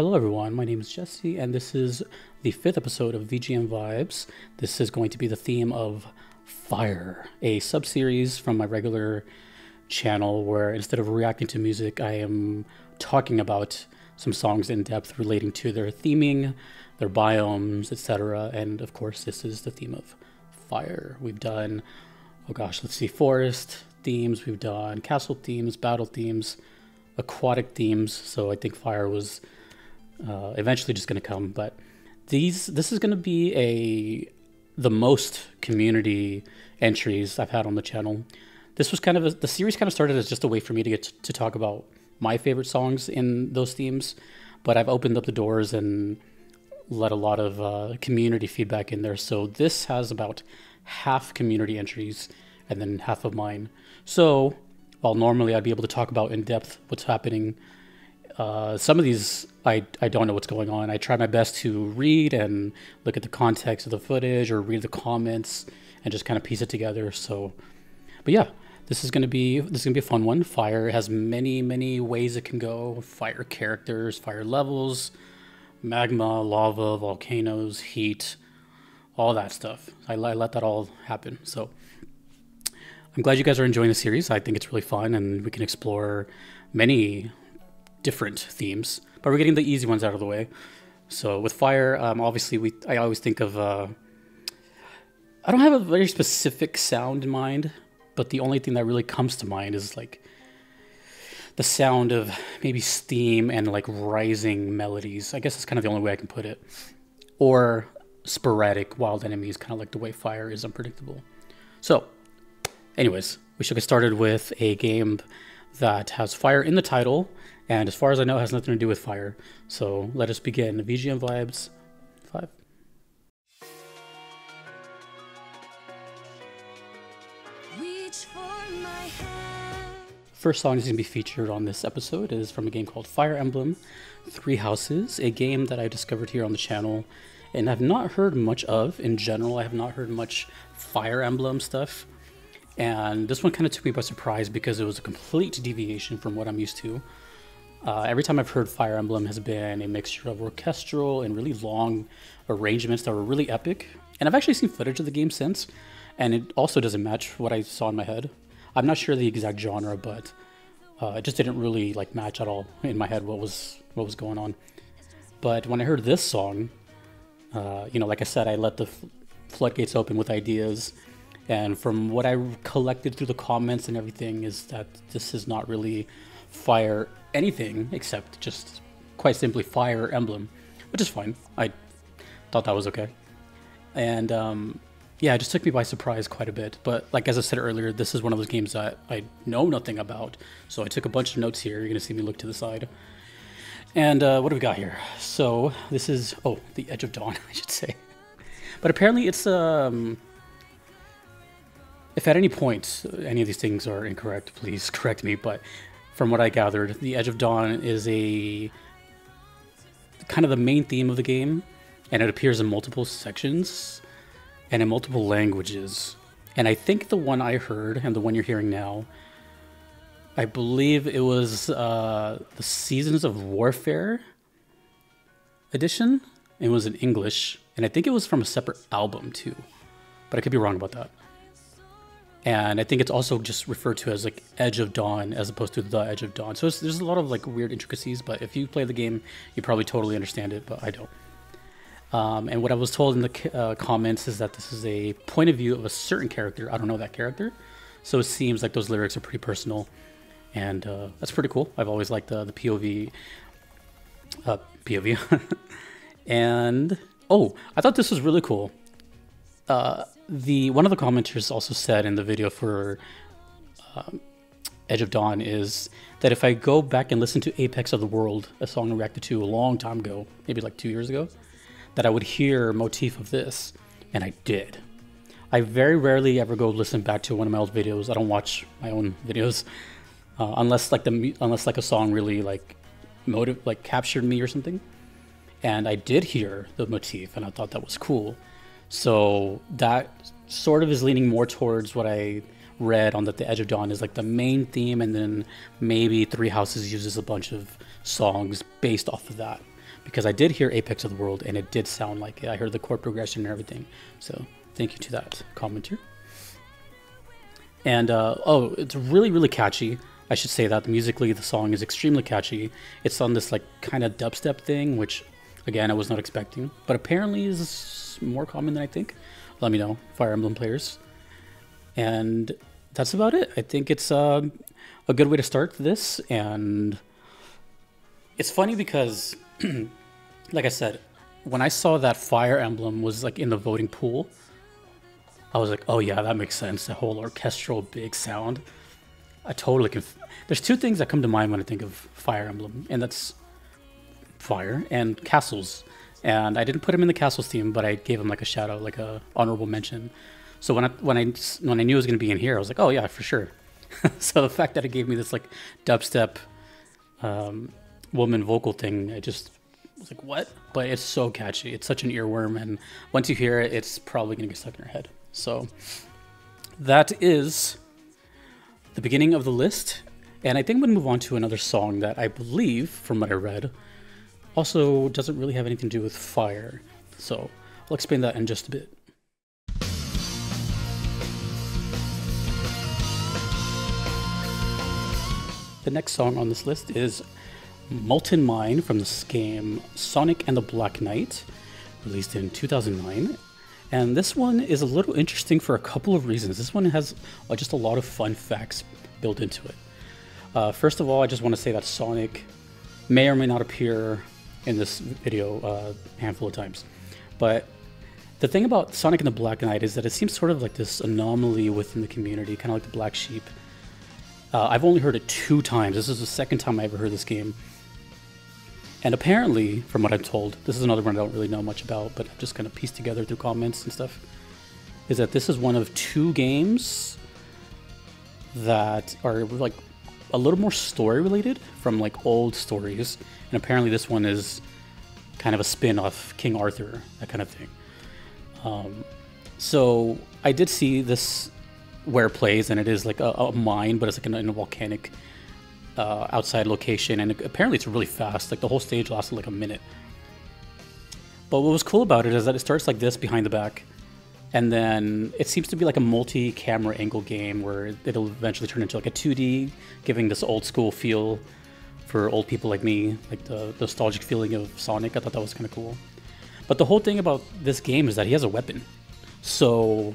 Hello everyone, my name is Jesse and this is the 5th episode of VGM Vibes. This is going to be the theme of Fire, a sub-series from my regular channel where instead of reacting to music, I am talking about some songs in depth relating to their theming, their biomes, etc. And of course, this is the theme of Fire. We've done, oh gosh, let's see, forest themes, we've done castle themes, battle themes, aquatic themes, so I think Fire was eventually just going to come, but this is going to be the most community entries I've had on the channel. This was kind of the series kind of started as just a way for me to get to talk about my favorite songs in those themes, but I've opened up the doors and let a lot of community feedback in there. So this has about half community entries and then half of mine. So while normally I'd be able to talk about in depth what's happening, some of these, I don't know what's going on. I try my best to read and look at the context of the footage or read the comments and just kind of piece it together. So, but yeah, this is gonna be a fun one. Fire has many, many ways it can go. Fire characters, fire levels, magma, lava, volcanoes, heat, all that stuff. I let that all happen. So I'm glad you guys are enjoying the series. I think it's really fun and we can explore many different themes, but we're getting the easy ones out of the way. So with Fire, obviously I always think of, I don't have a very specific sound in mind, but the only thing that really comes to mind is like the sound of maybe steam and like rising melodies. I guess that's kind of the only way I can put it. Or sporadic wild enemies, kind of like the way Fire is unpredictable. So anyways, we should get started with a game that has fire in the title, and as far as I know, has nothing to do with fire. So let us begin VGM Vibes 5. First song that's going to be featured on this episode is from a game called Fire Emblem Three Houses, a game that I discovered here on the channel and I've not heard much of in general. I have not heard much Fire Emblem stuff. And this one kind of took me by surprise because it was a complete deviation from what I'm used to. Every time I've heard Fire Emblem has been a mixture of orchestral and really long arrangements that were really epic. And I've actually seen footage of the game since, and it also doesn't match what I saw in my head. I'm not sure the exact genre, but it just didn't really like match at all in my head what was going on. But when I heard this song, you know, like I said, I let the floodgates open with ideas. And from what I collected through the comments and everything is that this is not really Fire anything except just quite simply Fire Emblem, which is fine. I thought that was okay. And yeah, it just took me by surprise quite a bit. But like as I said earlier, this is one of those games that I know nothing about. So I took a bunch of notes here. You're going to see me look to the side. And what do we got here? So this is, oh, The Edge of Dawn, I should say. But apparently it's... if at any point any of these things are incorrect, please correct me, but from what I gathered, The Edge of Dawn is a kind of the main theme of the game, and it appears in multiple sections and in multiple languages. And I think the one I heard and the one you're hearing now, I believe it was the Seasons of Warfare edition. It was in English, and I think it was from a separate album too, but I could be wrong about that. And I think it's also just referred to as like Edge of Dawn as opposed to The Edge of Dawn. So there's a lot of like weird intricacies, but if you play the game, you probably totally understand it, but I don't. And what I was told in the comments is that this is a point of view of a certain character. I don't know that character. So it seems like those lyrics are pretty personal, and that's pretty cool. I've always liked the POV. And, oh, I thought this was really cool. One of the commenters also said in the video for Edge of Dawn is that if I go back and listen to Apex of the World, a song I reacted to a long time ago, maybe like 2 years ago, that I would hear a motif of this, and I did. I very rarely ever go listen back to one of my old videos. I don't watch my own videos unless like a song really like captured me or something. And I did hear the motif, and I thought that was cool. So that sort of is leaning more towards what I read on that The Edge of Dawn is like the main theme, and then maybe Three Houses uses a bunch of songs based off of that. because I did hear Apex of the World and it did sound like it. I heard the chord progression and everything. So thank you to that commenter. And oh, it's really, really catchy. I should say that musically, the song is extremely catchy. It's on this like kind of dubstep thing, which again, I was not expecting, but apparently is more common than I think. Let me know, Fire Emblem players. And that's about it. I think it's a good way to start this. And it's funny because, like I said, when I saw that Fire Emblem was like in the voting pool, I was like, oh yeah, that makes sense. The whole orchestral big sound. I totally can. There's two things that come to mind when I think of Fire Emblem, and that's fire and castles. And I didn't put him in the castles theme, but I gave him like a shout out, like a honorable mention. So when I knew it was gonna be in here, I was like, oh yeah, for sure. So the fact that it gave me this like dubstep woman vocal thing, I just was like, what? But it's so catchy. It's such an earworm, and once you hear it, it's probably gonna get stuck in your head. So that is the beginning of the list. And I think I'm gonna move on to another song that I believe, from what I read, also doesn't really have anything to do with fire. So I'll explain that in just a bit. The next song on this list is Molten Mine from this game Sonic and the Black Knight, released in 2009. And this one is a little interesting for a couple of reasons. This one has just a lot of fun facts built into it. First of all, I just want to say that Sonic may or may not appear in this video a handful of times. But the thing about Sonic and the Black Knight is that it seems sort of like this anomaly within the community, kind of like the black sheep. I've only heard it 2 times. This is the second time I ever heard this game. And apparently, from what I'm told, this is another one I don't really know much about, but I'm just going to piece together through comments and stuff, is that this is one of 2 games that are like a little more story related from like old stories. And apparently this one is kind of a spin-off, King Arthur, that kind of thing. So I did see this where it plays, and it is like a mine, but it's like in a volcanic outside location, and apparently it's really fast. Like the whole stage lasted like a minute. But what was cool about it is that it starts like this behind the back, and then it seems to be like a multi-camera angle game where it'll eventually turn into like a 2D, giving this old school feel for old people like me, like the nostalgic feeling of Sonic. I thought that was kind of cool. But the whole thing about this game is that he has a weapon. So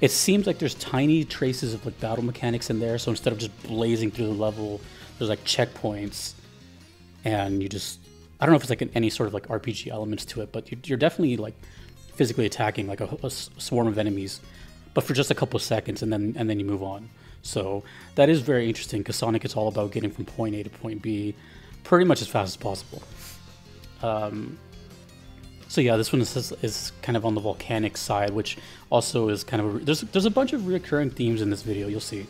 it seems like there's tiny traces of like battle mechanics in there. So instead of just blazing through the level, there's like checkpoints, and you just, I don't know if it's like any sort of like RPG elements to it, but you're definitely like physically attacking like a swarm of enemies, but for just a couple of seconds, and then you move on. So that is very interesting, because Sonic is all about getting from point A to point B pretty much as fast as possible. So yeah, this one is kind of on the volcanic side, which also is kind of there's a bunch of recurring themes in this video. You'll see.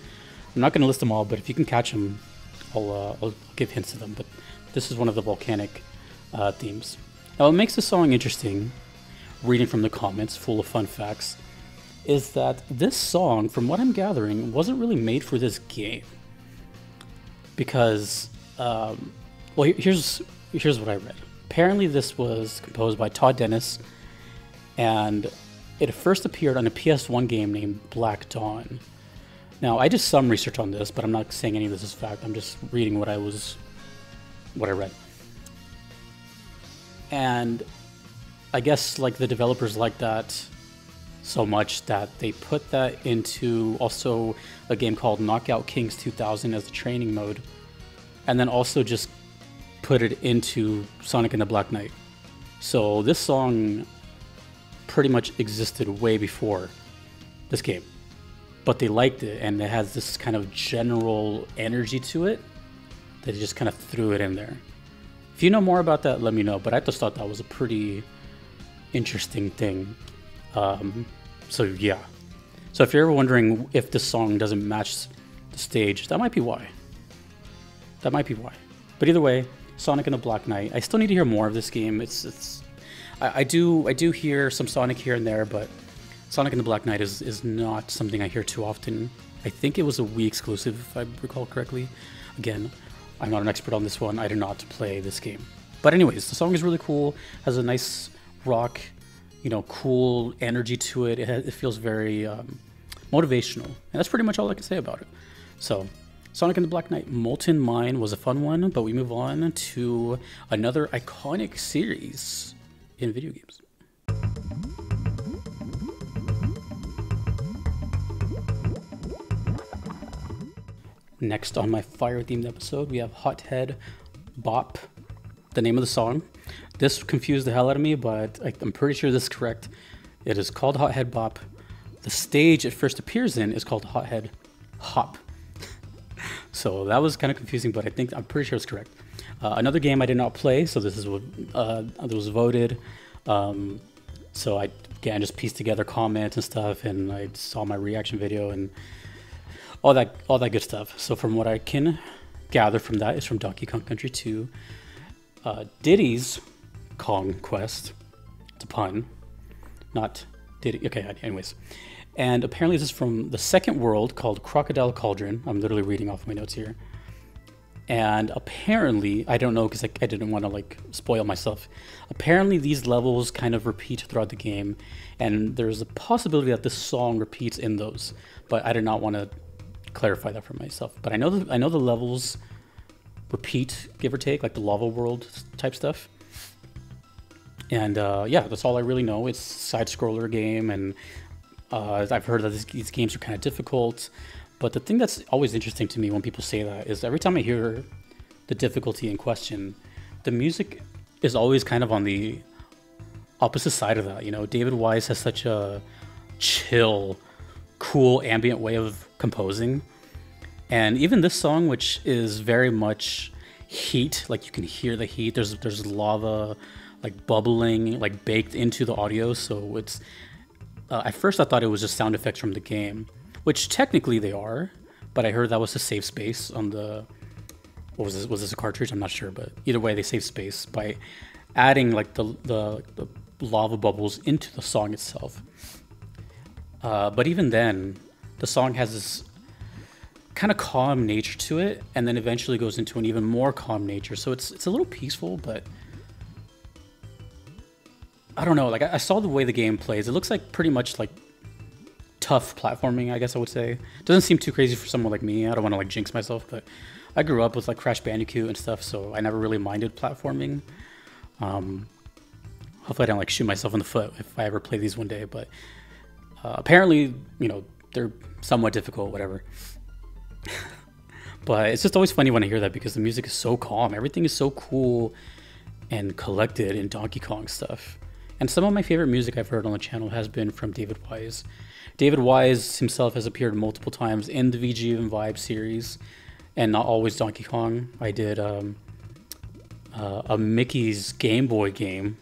I'm not going to list them all, but if you can catch them, I'll give hints to them. But this is one of the volcanic themes. Now, what makes this song interesting, reading from the comments, full of fun facts, is that this song, from what I'm gathering, wasn't really made for this game. Because, well, here's what I read. Apparently, this was composed by Todd Dennis, and it first appeared on a PS1 game named Black Dawn. Now, I did some research on this, but I'm not saying any of this is fact. I'm just reading what I read. And I guess like the developers liked that so much that they put that into also a game called Knockout Kings 2000 as the training mode, and then also just put it into Sonic and the Black Knight. So this song pretty much existed way before this game, but they liked it, and it has this kind of general energy to it that they just kind of threw it in there. If you know more about that, let me know, but I just thought that was a pretty interesting thing. So yeah, so if you're ever wondering if this song doesn't match the stage, that might be why. That might be why. But either way, Sonic and the Black Knight. I still need to hear more of this game. I do hear some Sonic here and there, but Sonic and the Black Knight is not something I hear too often. I think it was a Wii exclusive, if I recall correctly. Again, I'm not an expert on this one. I do not play this game. But anyways, the song is really cool, has a nice rock, you know, cool energy to it. It feels very motivational, and that's pretty much all I can say about it. So Sonic and the Black Knight, Molten Mine was a fun one, but we move on to another iconic series in video games. Next on my fire-themed episode, we have Hothead Bop, the name of the song. This confused the hell out of me, but I'm pretty sure this is correct. It is called Hothead Bop. The stage it first appears in is called Hothead Hop. So that was kind of confusing, but I think I'm pretty sure it's correct. Another game I did not play, so this is what was voted. So I again just pieced together comments and stuff, and I saw my reaction video and all that good stuff. So from what I can gather from that is from Donkey Kong Country 2, Diddy's Kong Quest. It's a pun, not Diddy. Okay, anyways. And apparently this is from the second world called Crocodile Cauldron. I'm literally reading off my notes here. And apparently, I don't know because I didn't want to like spoil myself. Apparently these levels kind of repeat throughout the game, and there's a possibility that this song repeats in those, but I did not want to clarify that for myself. But I know the levels repeat, give or take, like the lava world type stuff. And yeah, that's all I really know. It's a side-scroller game, and I've heard that these games are kind of difficult, but the thing that's always interesting to me when people say that is every time I hear the difficulty in question, the music is always kind of on the opposite side of that. You know, David Wise has such a chill, cool, ambient way of composing, and even this song, which is very much heat, like you can hear the heat. There's lava, like bubbling, like baked into the audio, so it's. At first I thought it was just sound effects from the game, which technically they are, but I heard that was to save space on the, what was this? Was this a cartridge? I'm not sure, but either way they save space by adding like the lava bubbles into the song itself. But even then, the song has this kind of calm nature to it, and then eventually goes into an even more calm nature. So it's a little peaceful, but I don't know, like I saw the way the game plays. It looks like pretty much like tough platforming, I guess I would say. Doesn't seem too crazy for someone like me. I don't want to like jinx myself, but I grew up with like Crash Bandicoot and stuff, so I never really minded platforming. Hopefully I don't like shoot myself in the foot if I ever play these one day, but apparently, you know, they're somewhat difficult, whatever. But it's just always funny when I hear that because the music is so calm. Everything is so cool and collected in Donkey Kong stuff. And some of my favorite music I've heard on the channel has been from David Wise. David Wise himself has appeared multiple times in the VG and Vibe series, and not always Donkey Kong. I did a Mickey's Game Boy game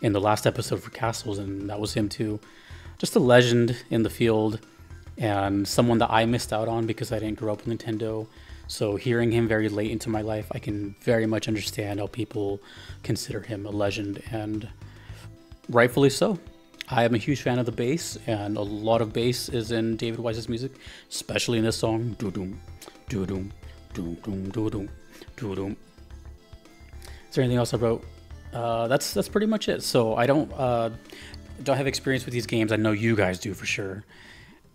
in the last episode for Castles, and that was him too. Just a legend in the field, and someone that I missed out on because I didn't grow up with Nintendo. So hearing him very late into my life, I can very much understand how people consider him a legend, and rightfully so. I am a huge fan of the bass, and a lot of bass is in David Wise's music, especially in this song. Doo-doom, doo-doom, doo-doom, doo-doom, doo-doom. Is there anything else I wrote? That's pretty much it. So I don't have experience with these games. I know you guys do for sure,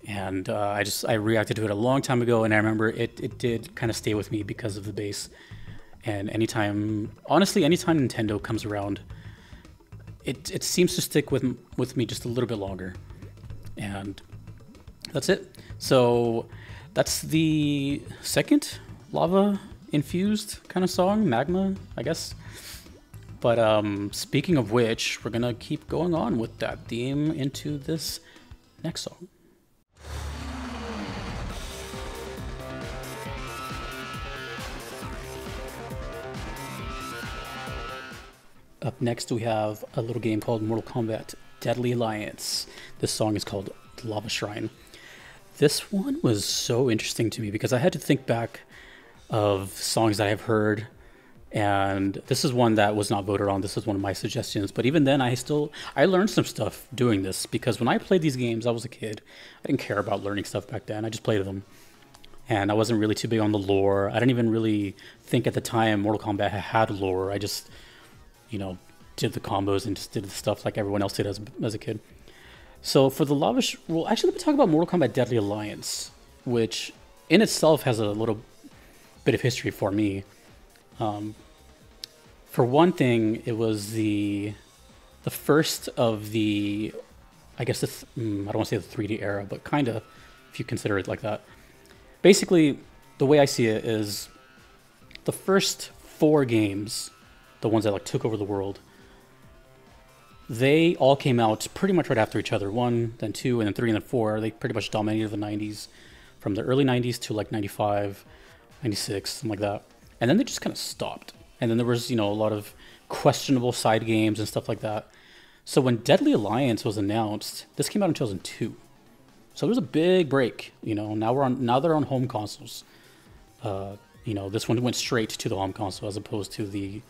and I reacted to it a long time ago, and I remember it did kind of stay with me because of the bass. And anytime, honestly, anytime Nintendo comes around, it seems to stick with me just a little bit longer. And that's it. So that's the second lava infused kind of song, magma, I guess. But speaking of which, we're gonna keep going on with that theme into this next song. Up next, we have a little game called Mortal Kombat Deadly Alliance. This song is called The Lava Shrine. This one was so interesting to me because I had to think back of songs that I've heard, and this is one that was not voted on. This is one of my suggestions, but even then, I learned some stuff doing this because when I played these games, I was a kid. I didn't care about learning stuff back then. I just played them, and I wasn't really too big on the lore. I didn't even really think at the time Mortal Kombat had lore. I just you know, did the combos and just did the stuff like everyone else did as a kid. So for the Lava Shrine, well, actually let me talk about Mortal Kombat Deadly Alliance, which in itself has a little bit of history for me. For one thing, it was the first of the, I guess, I don't want to say the 3D era, but kind of, if you consider it like that. Basically, the way I see it is the first four games, the ones that like took over the world, they all came out pretty much right after each other. 1, then 2, and then 3, and then 4. They pretty much dominated the 90s, from the early 90s to like 95, 96, something like that. And then they just kind of stopped. And then there was, you know, a lot of questionable side games and stuff like that. So when Deadly Alliance was announced, this came out in 2002. So there was a big break, you know. Now they're on home consoles. You know, this one went straight to the home console as opposed to the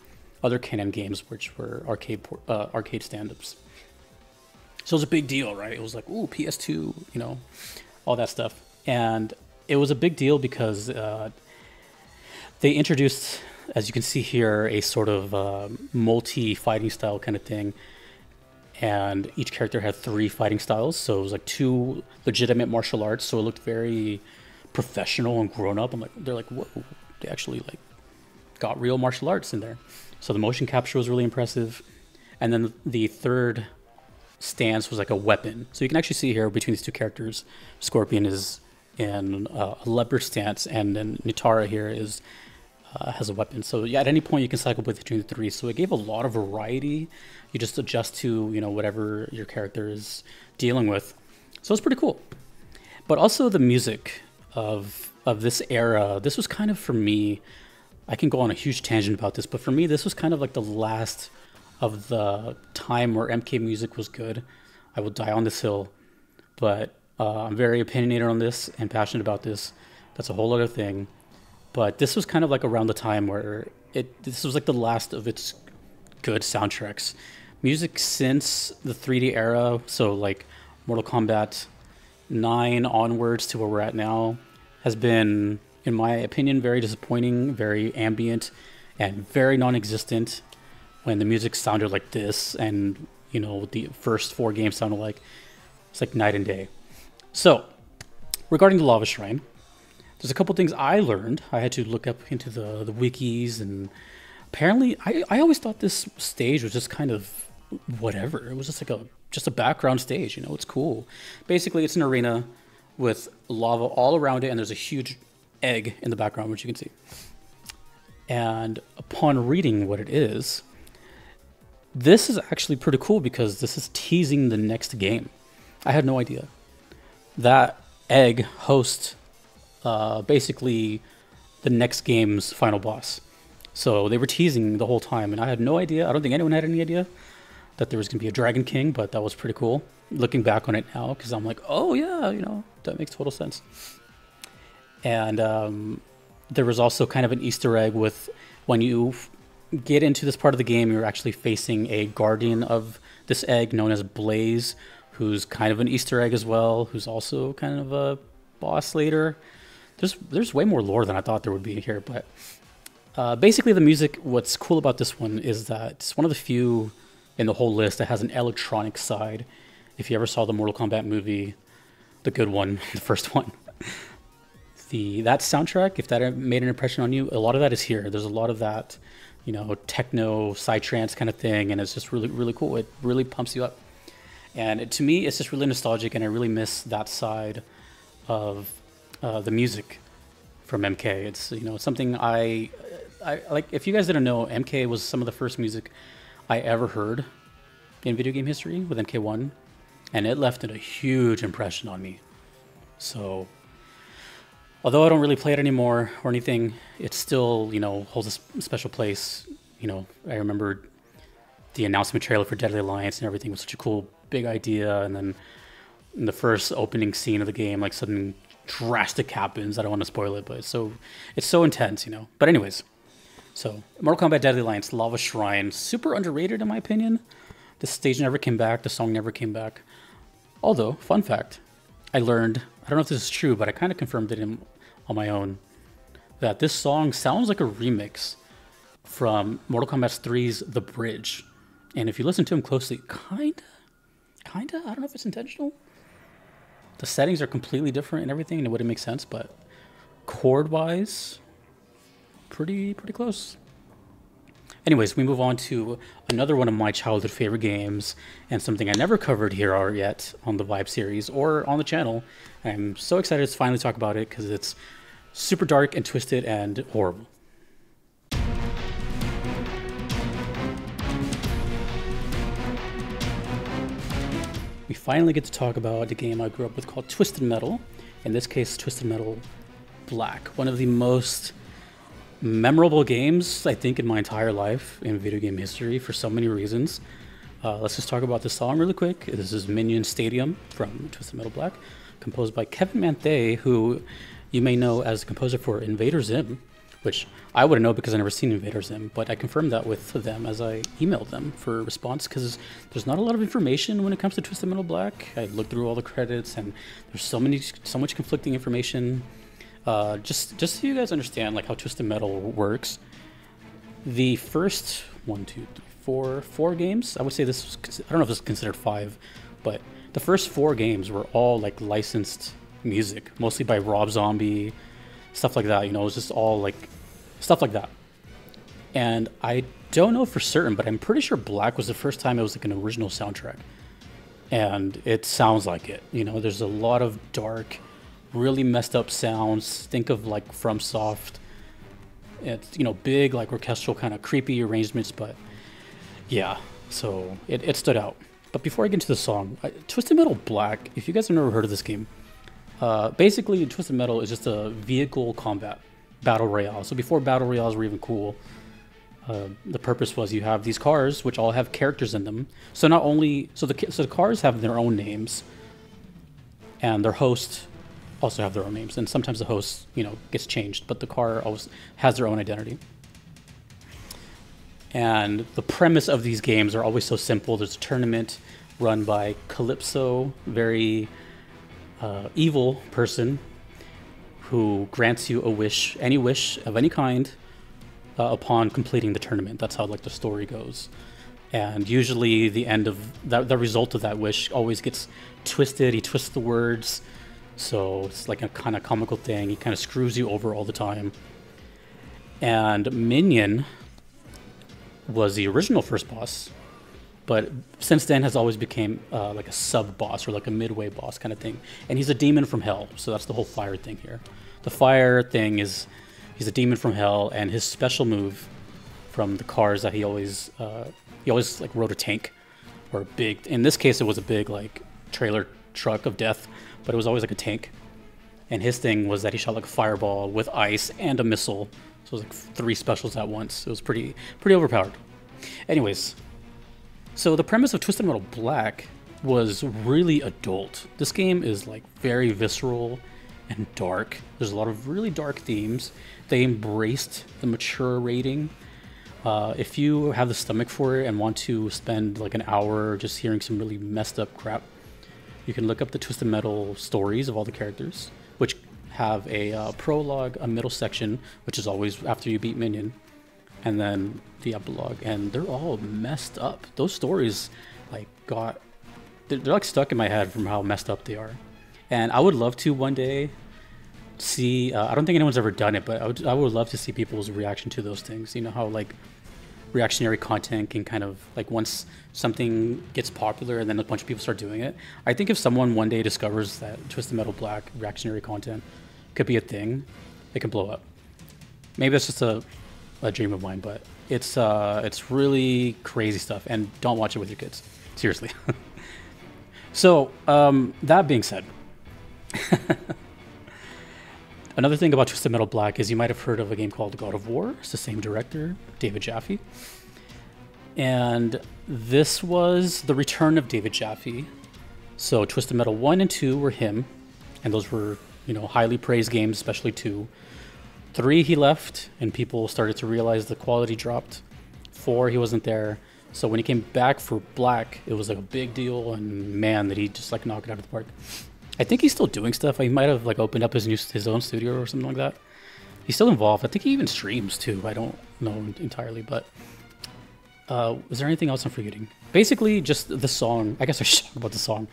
other Can-Am games, which were arcade stand-ups. So it was a big deal, right? It was like, ooh, PS2, you know, all that stuff. And it was a big deal because they introduced, as you can see here, a sort of multi-fighting style kind of thing. And each character had 3 fighting styles, so it was like 2 legitimate martial arts, so it looked very professional and grown up. I'm like, they're like, whoa, they actually like got real martial arts in there. So the motion capture was really impressive. And then the third stance was like a weapon. So you can actually see here between these two characters, Scorpion is in a leopard stance, and then Nitara here is has a weapon. So yeah, at any point you can cycle between the 3. So it gave a lot of variety. You just adjust to, you know, whatever your character is dealing with. So it's pretty cool. But also the music of this era, this was kind of, for me, I can go on a huge tangent about this, but for me this was kind of like the last of the time where MK music was good. I will die on this hill, but I'm very opinionated on this and passionate about this. That's a whole other thing. But this was kind of like around the time where this was like the last of its good soundtracks. Music since the 3D era, so like Mortal Kombat 9 onwards to where we're at now, has been, in my opinion, very disappointing, very ambient, and very non-existent. When the music sounded like this, and you know, the first 4 games sounded like, it's like night and day. So, regarding the Lava Shrine, there's a couple things I learned. I had to look up into the wikis, and apparently, I always thought this stage was just kind of whatever. It was just like a background stage, you know, it's cool. Basically, it's an arena with lava all around it, and there's a huge egg in the background, which you can see. And upon reading what it is, this is actually pretty cool because this is teasing the next game. I had no idea. That egg hosts basically the next game's final boss. So they were teasing the whole time, and I had no idea. I don't think anyone had any idea that there was going to be a Dragon King, but that was pretty cool looking back on it now, because I'm like, oh yeah, you know, that makes total sense. And there was also kind of an Easter egg with, when you get into this part of the game, you're actually facing a guardian of this egg known as Blaze, who's kind of an Easter egg as well, who's also kind of a boss later. There's way more lore than I thought there would be here, but basically the music, what's cool about this one is that it's one of the few in the whole list that has an electronic side. If you ever saw the Mortal Kombat movie, the good one, the first one, that soundtrack, if that made an impression on you, a lot of that is here. There's a lot of that, you know, techno, psytrance kind of thing, and it's just really, really cool. It really pumps you up. And to me, it's just really nostalgic, and I really miss that side of the music from MK. It's, you know, something I like. If you guys didn't know, MK was some of the first music I ever heard in video game history with MK1, and it left a huge impression on me. So, although I don't really play it anymore or anything, it still, you know, holds a special place. You know, I remember the announcement trailer for Deadly Alliance and everything was such a cool, big idea. And then in the first opening scene of the game, like something drastic happens. I don't want to spoil it, but it's so intense, you know. But anyways, so Mortal Kombat Deadly Alliance, Lava Shrine, super underrated in my opinion. The stage never came back. The song never came back. Although, fun fact, I learned, I don't know if this is true, but I kind of confirmed it on my own, that this song sounds like a remix from Mortal Kombat 3's The Bridge. And if you listen to him closely, kinda, I don't know if it's intentional. The settings are completely different and everything, and it wouldn't make sense, but chord-wise, pretty close. Anyways, we move on to another one of my childhood favorite games, and something I never covered here or yet on the Vibe series or on the channel. I'm so excited to finally talk about it because it's super dark and twisted and horrible. We finally get to talk about the game I grew up with called Twisted Metal, in this case Twisted Metal Black, one of the most memorable games I think in my entire life in video game history for so many reasons. Let's just talk about the song really quick. This is Minion Stadium from Twisted Metal Black, composed by Kevin Manthay, who you may know as the composer for Invader Zim, which I wouldn't know because I've never seen Invader Zim, but I confirmed that with them as I emailed them for a response because there's not a lot of information when it comes to Twisted Metal Black. I looked through all the credits and there's so much conflicting information. Just so you guys understand like how Twisted Metal works, the first four games, I would say this was, I don't know if this is considered five, but the first four games were all like licensed music, mostly by Rob Zombie, stuff like that, you know, it was just all like, stuff like that. And I don't know for certain, but I'm pretty sure Black was the first time it was like an original soundtrack. And it sounds like it, you know, there's a lot of dark, really messed up sounds. Think of like FromSoft. It's, you know, big like orchestral kind of creepy arrangements, but yeah, so it stood out. But before I get into the song, Twisted Metal Black, if you guys have never heard of this game, basically Twisted Metal is just a vehicle combat battle royale. So before battle royales were even cool, the purpose was you have these cars which all have characters in them. So not only, so the cars have their own names and their hosts also have their own names, and sometimes the host, you know, gets changed, but the car always has their own identity. And the premise of these games are always so simple. There's a tournament run by Calypso, very evil person who grants you a wish, any wish of any kind, upon completing the tournament. That's how like the story goes. And usually the end of that, the result of that wish always gets twisted. He twists the words. So it's like a kind of comical thing. He kind of screws you over all the time. And Minion was the original first boss, but since then has always became like a sub-boss or like a midway boss kind of thing. And he's a demon from hell. So that's the whole fire thing here. The fire thing is he's a demon from hell, and his special move from the cars that he always like rode a tank or a big, in this case it was a big like trailer truck of death, but it was always like a tank. And his thing was that he shot like a fireball with ice and a missile. So it was like three specials at once. It was pretty overpowered. Anyways, so the premise of Twisted Metal Black was really adult. This game is like very visceral and dark. There's a lot of really dark themes. They embraced the mature rating. If you have the stomach for it and want to spend like an hour just hearing some really messed up crap, you can look up the Twisted Metal stories of all the characters, which have a prologue, a middle section, which is always after you beat Minion, and then the epilogue, and they're all messed up. Those stories, like, they're like stuck in my head from how messed up they are. And I would love to one day see, I don't think anyone's ever done it, but I would love to see people's reaction to those things. You know how, like, reactionary content can kind of, like, once something gets popular and then a bunch of people start doing it. I think if someone one day discovers that Twisted Metal Black reactionary content could be a thing, it can blow up. Maybe that's just a dream of mine, but it's really crazy stuff, and don't watch it with your kids. Seriously. So, that being said, another thing about Twisted Metal Black is you might have heard of a game called God of War. It's the same director, David Jaffe. And this was the return of David Jaffe. So Twisted Metal 1 and 2 were him, and those were, you know, highly praised games, especially 2. 3, he left, and people started to realize the quality dropped. 4, he wasn't there. So when he came back for Black, it was like a big deal, and man, did he just like knock it out of the park. I think he's still doing stuff. He might have like opened up his own studio or something like that. He's still involved. I think he even streams too. I don't know entirely, but was there anything else I'm forgetting? Basically, just the song. I guess I should talk about the song.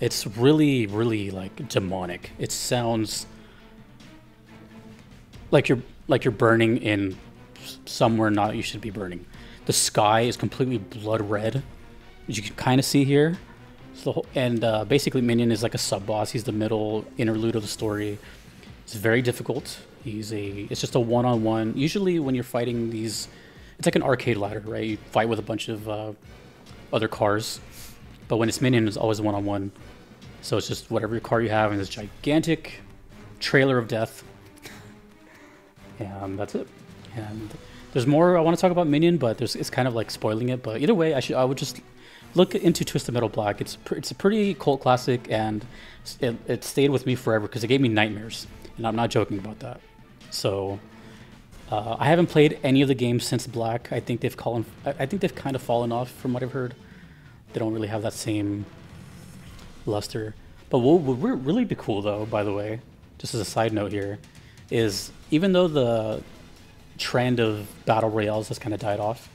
It's really, really like demonic. It sounds like you're burning in somewhere not you should be burning. The sky is completely blood red, as you can kind of see here. So, and basically, Minion is like a sub boss. He's the middle interlude of the story. It's very difficult. He's it's just a one-on-one. Usually, when you're fighting these, it's like an arcade ladder, right? You fight with a bunch of other cars, but when it's Minion, it's always one-on-one. So it's just whatever car you have in this gigantic trailer of death, and that's it. And there's more I want to talk about Minion, but it's kind of like spoiling it. But either way, I would just look into Twisted Metal Black. It's a pretty cult classic, and it stayed with me forever because it gave me nightmares, and I'm not joking about that. So I haven't played any of the games since Black. I think they've kind of fallen off from what I've heard. They don't really have that same luster. But what would really be cool, though, by the way, just as a side note here, is even though the trend of battle royales has kind of died off,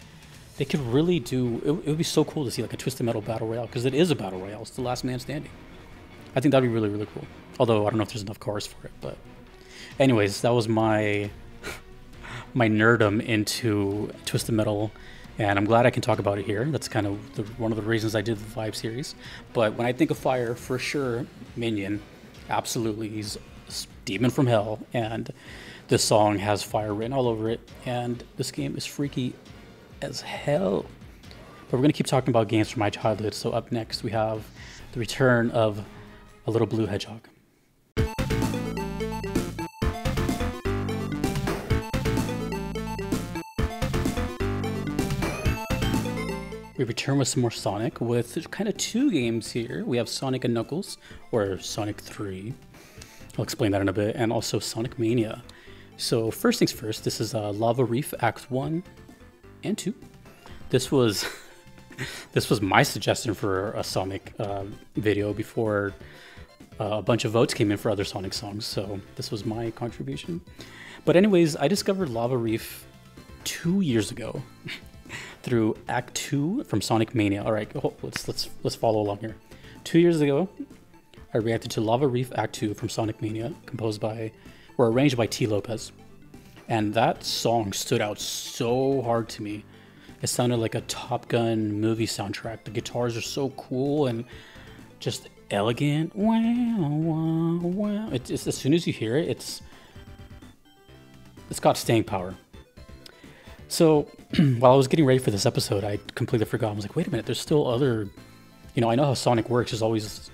they could really do it would be so cool to see like a Twisted Metal battle royale, because it is a battle royale. It's the last man standing. I think that'd be really, really cool. Although I don't know if there's enough cars for it. But anyways, that was my nerdum into Twisted Metal, and I'm glad I can talk about it here. That's kind of one of the reasons I did the Vibe series. But when I think of fire, for sure, Minion, absolutely. He's a demon from hell, and this song has fire written all over it, and this game is freaky as hell. But we're gonna keep talking about games from my childhood. So up next we have the return of A Little Blue Hedgehog. We return with some more Sonic with kind of two games here. We have Sonic and Knuckles, or Sonic 3. I'll explain that in a bit, and also Sonic Mania. So first things first, this is Lava Reef Acts 1 and 2. This was this was my suggestion for a Sonic video before a bunch of votes came in for other Sonic songs, so this was my contribution. But anyways, I discovered Lava Reef 2 years ago through Act 2 from Sonic Mania. All right, let's follow along here. 2 years ago, I reacted to Lava Reef Act 2 from Sonic Mania, composed by, or arranged by Tee Lopes. And that song stood out so hard to me. It sounded like a Top Gun movie soundtrack. The guitars are so cool and just elegant. Wow, wow, wow. It's as soon as you hear it, it's got staying power. So while I was getting ready for this episode, I completely forgot. I was like, wait a minute, there's still other, you know, I know how Sonic works. There's always,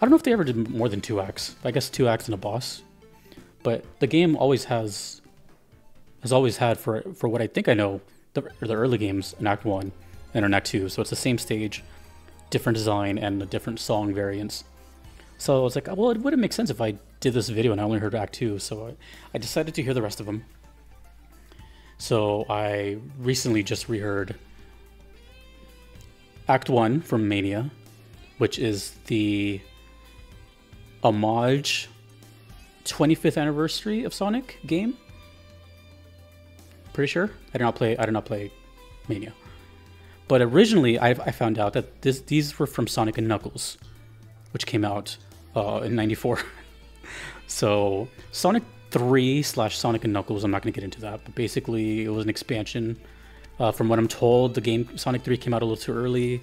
I don't know if they ever did more than two acts. I guess two acts and a boss. But the game always has always had for what I think I know, the early games in Act 1 and in Act 2. So it's the same stage, different design, and a different song variants. So I was like, well, it wouldn't make sense if I did this video and I only heard Act 2. So I decided to hear the rest of them. So I recently just reheard Act 1 from Mania, which is the homage 25th anniversary of Sonic game. Pretty sure. I did not play Mania. But originally I found out that these were from Sonic and Knuckles, which came out in '94. So Sonic 3 / Sonic and Knuckles, I'm not going to get into that, but basically it was an expansion. From what I'm told, the game Sonic 3 came out a little too early,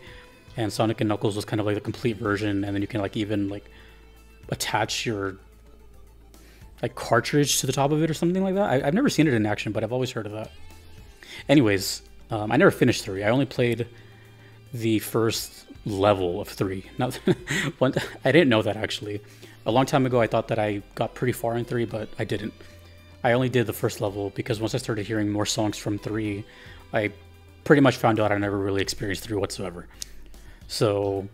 and Sonic and Knuckles was kind of like the complete version, and then you can like even like attach your like cartridge to the top of it or something like that. I've never seen it in action, but I've always heard of that. Anyways, I never finished 3. I only played the first level of 3. Now, I didn't know that actually. A long time ago, I thought that I got pretty far in 3, but I didn't. I only did the first level because once I started hearing more songs from 3, I pretty much found out I never really experienced 3 whatsoever. So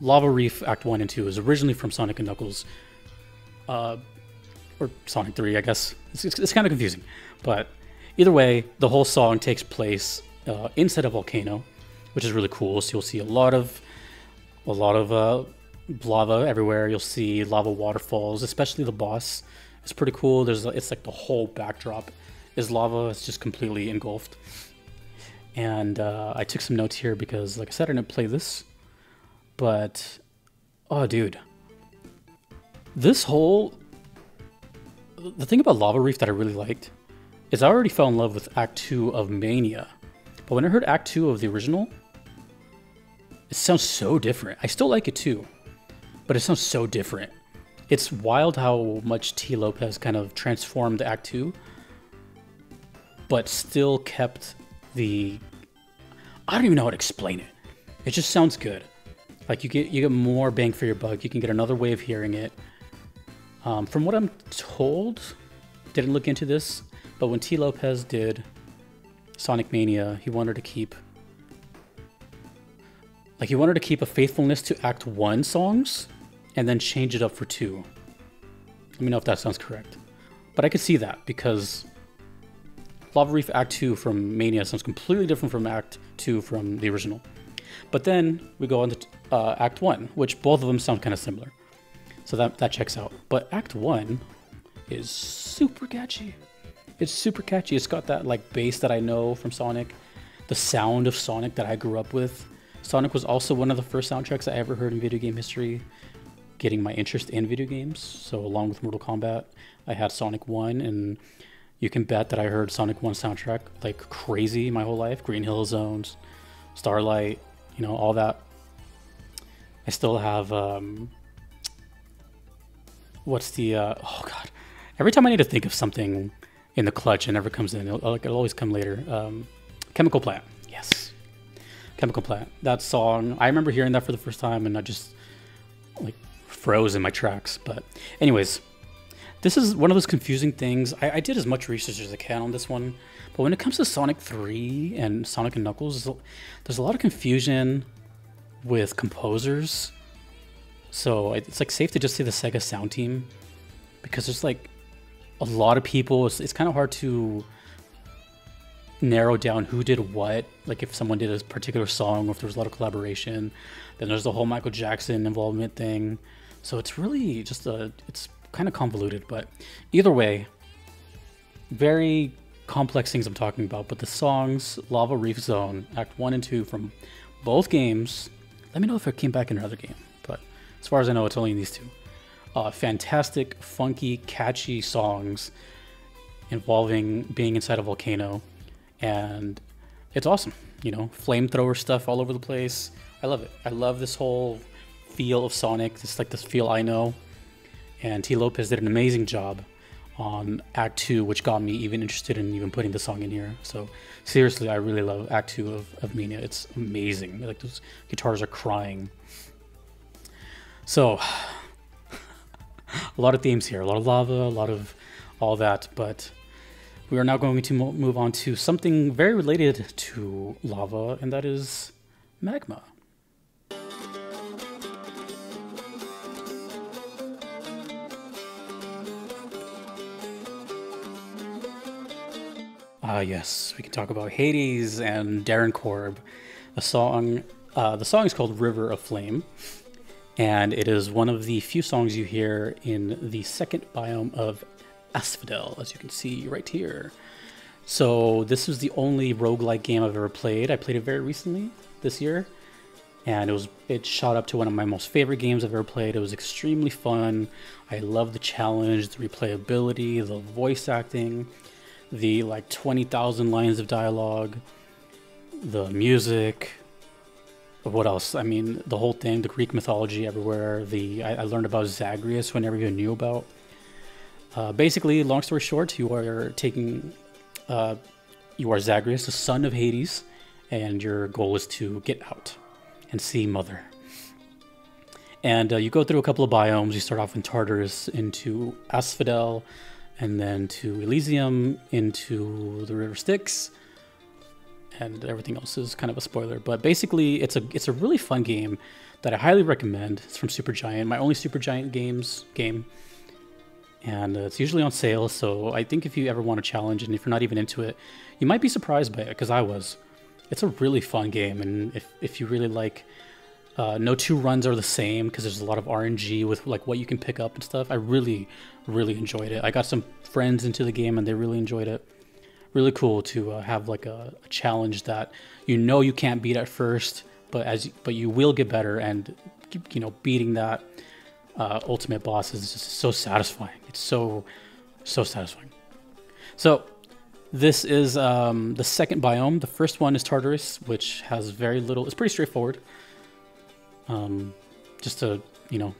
Lava Reef Act 1 and 2 is originally from Sonic & Knuckles, or Sonic 3, I guess. It's kind of confusing. But either way, the whole song takes place inside a volcano, which is really cool. So you'll see a lot of lava everywhere. You'll see lava waterfalls, especially the boss It's pretty cool. It's like the whole backdrop is lava. It's just completely engulfed. And I took some notes here because, like I said, I didn't play this. But, oh, dude. This whole... The thing about Lava Reef that I really liked is I already fell in love with Act 2 of Mania. But when I heard Act 2 of the original, it sounds so different. I still like it too, but it sounds so different. It's wild how much Tee Lopes kind of transformed Act 2, but still kept the... I don't even know how to explain it. It just sounds good. Like, you get more bang for your buck. You can get another way of hearing it. From what I'm told, didn't look into this, but when Tee Lopes did Sonic Mania, he wanted to keep... Like, he wanted to keep a faithfulness to Act 1 songs, and then change it up for 2. Let me know if that sounds correct. But I could see that, because Lava Reef Act 2 from Mania sounds completely different from Act 2 from the original. But then we go on to Act 1, which both of them sound kind of similar. So that checks out. But Act 1 is super catchy. It's super catchy. It's got that like bass that I know from Sonic, the sound of Sonic that I grew up with. Sonic was also one of the first soundtracks I ever heard in video game history, getting my interest in video games. So along with Mortal Kombat, I had Sonic 1, and you can bet that I heard Sonic 1 soundtrack like crazy my whole life. Green Hill Zones, Starlight, you know, all that. I still have, oh God. Every time I need to think of something in the clutch, it never comes in. It'll always come later. Chemical Plant, yes. Chemical Plant, that song. I remember hearing that for the first time and I just like froze in my tracks. But anyways, this is one of those confusing things. I did as much research as I can on this one, but when it comes to Sonic 3 and Sonic and Knuckles, there's a lot of confusion with composers. So it's like safe to just say the Sega sound team, because there's like a lot of people. It's kind of hard to narrow down who did what. Like if someone did a particular song, or if there was a lot of collaboration, then there's the whole Michael Jackson involvement thing. So it's really just it's kind of convoluted, but either way, very complex things I'm talking about. But the songs, Lava Reef Zone, Act 1 and 2 from both games, let me know if it came back in another game, but as far as I know, it's only in these two. Fantastic, funky, catchy songs involving being inside a volcano. And it's awesome, you know, flamethrower stuff all over the place. I love it. I love this whole feel of Sonic. It's like this feel I know. And Tee Lopes did an amazing job on Act 2, which got me even interested in even putting the song in here. So seriously, I really love Act 2 of Mania. It's amazing. Like those guitars are crying. So a lot of themes here, a lot of lava, a lot of all that, but we are now going to move on to something very related to lava, and that is magma. Ah, yes, we can talk about Hades and Darren Korb. A song, the song is called River of Flame, and it is one of the few songs you hear in the second biome of Asphodel, as you can see right here. So this is the only roguelike game I've ever played. I played it very recently this year, and it shot up to one of my most favorite games I've ever played. It was extremely fun. I love the challenge, the replayability, the voice acting, the like 20,000 lines of dialogue, the music. What else? I mean, the whole thing, the Greek mythology everywhere. I learned about Zagreus, who I never even knew about. Basically, long story short, you are Zagreus, the son of Hades, and your goal is to get out and see Mother. And you go through a couple of biomes. You start off in Tartarus, into Asphodel, and then to Elysium, into the River Styx. And everything else is kind of a spoiler, but basically it's a really fun game that I highly recommend. It's from Supergiant, my only Supergiant game, and it's usually on sale. So I think if you ever want a challenge and if you're not even into it, you might be surprised by it, because I was. It's a really fun game, and if you really like No two runs are the same because there's a lot of RNG with like what you can pick up and stuff. I really, really enjoyed it. I got some friends into the game and they really enjoyed it. Really cool to have like a challenge that you know you can't beat at first, but you will get better, and you know beating that ultimate boss is just so satisfying. It's so satisfying. So this is the second biome. The first one is Tartarus, which has very little. It's pretty straightforward. Just a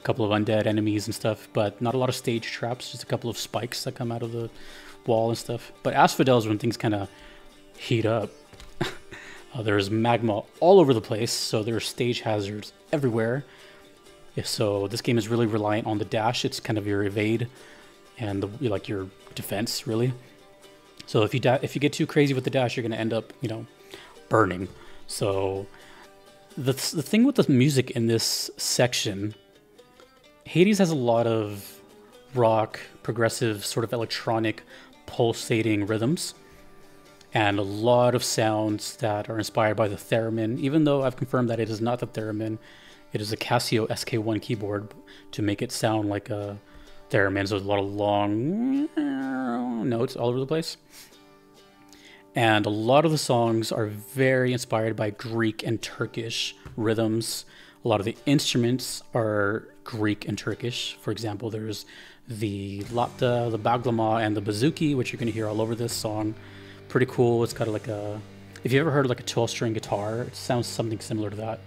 couple of undead enemies and stuff, but not a lot of stage traps. Just a couple of spikes that come out of the wall and stuff. But Asphodel is when things kind of heat up. There's magma all over the place, so there's stage hazards everywhere. So this game is really reliant on the dash. It's kind of your evade and like your defense, really. So if you get too crazy with the dash, you're gonna end up burning. So the thing with the music in this section, Hades has a lot of rock, progressive, sort of electronic, pulsating rhythms, and a lot of sounds that are inspired by the theremin, even though I've confirmed that it is not the theremin. It is a Casio SK1 keyboard to make it sound like a theremin, so there's a lot of long notes all over the place. And a lot of the songs are very inspired by Greek and Turkish rhythms. A lot of the instruments are Greek and Turkish. For example, there's the lapta, the baglama, and the bouzouki, which you're going to hear all over this song. Pretty cool. It's got like a, if you ever heard like a 12-string guitar, it sounds something similar to that.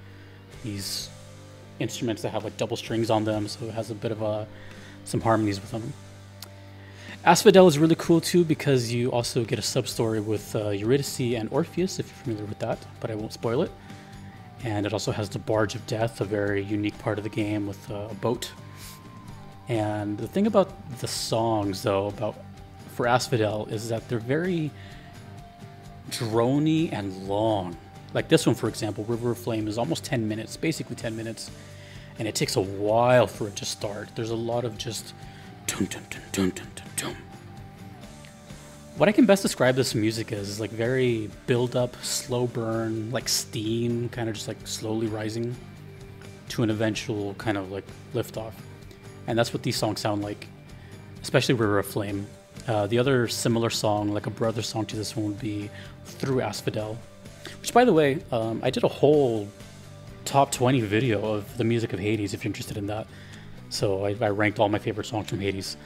These instruments that have like double strings on them, so it has a bit of some harmonies with them. Asphodel is really cool too because you also get a sub-story with Eurydice and Orpheus, if you're familiar with that, but I won't spoil it. And it also has the Barge of Death, a very unique part of the game with a boat. And the thing about the songs, though, for Asphodel is that they're very droney and long. Like this one, for example, River of Flame is almost 10 minutes, basically 10 minutes. And it takes a while for it to start. There's a lot of just... dum, dum, dum, dum, dum, dum, dum. What I can best describe this music as is like very build-up, slow burn, like steam, kind of just like slowly rising to an eventual kind of like liftoff. And that's what these songs sound like, especially River of Flame. The other similar song, like a brother song to this one, would be Through Asphodel, which, by the way, I did a whole top 20 video of the music of Hades, if you're interested in that. So I ranked all my favorite songs from Hades.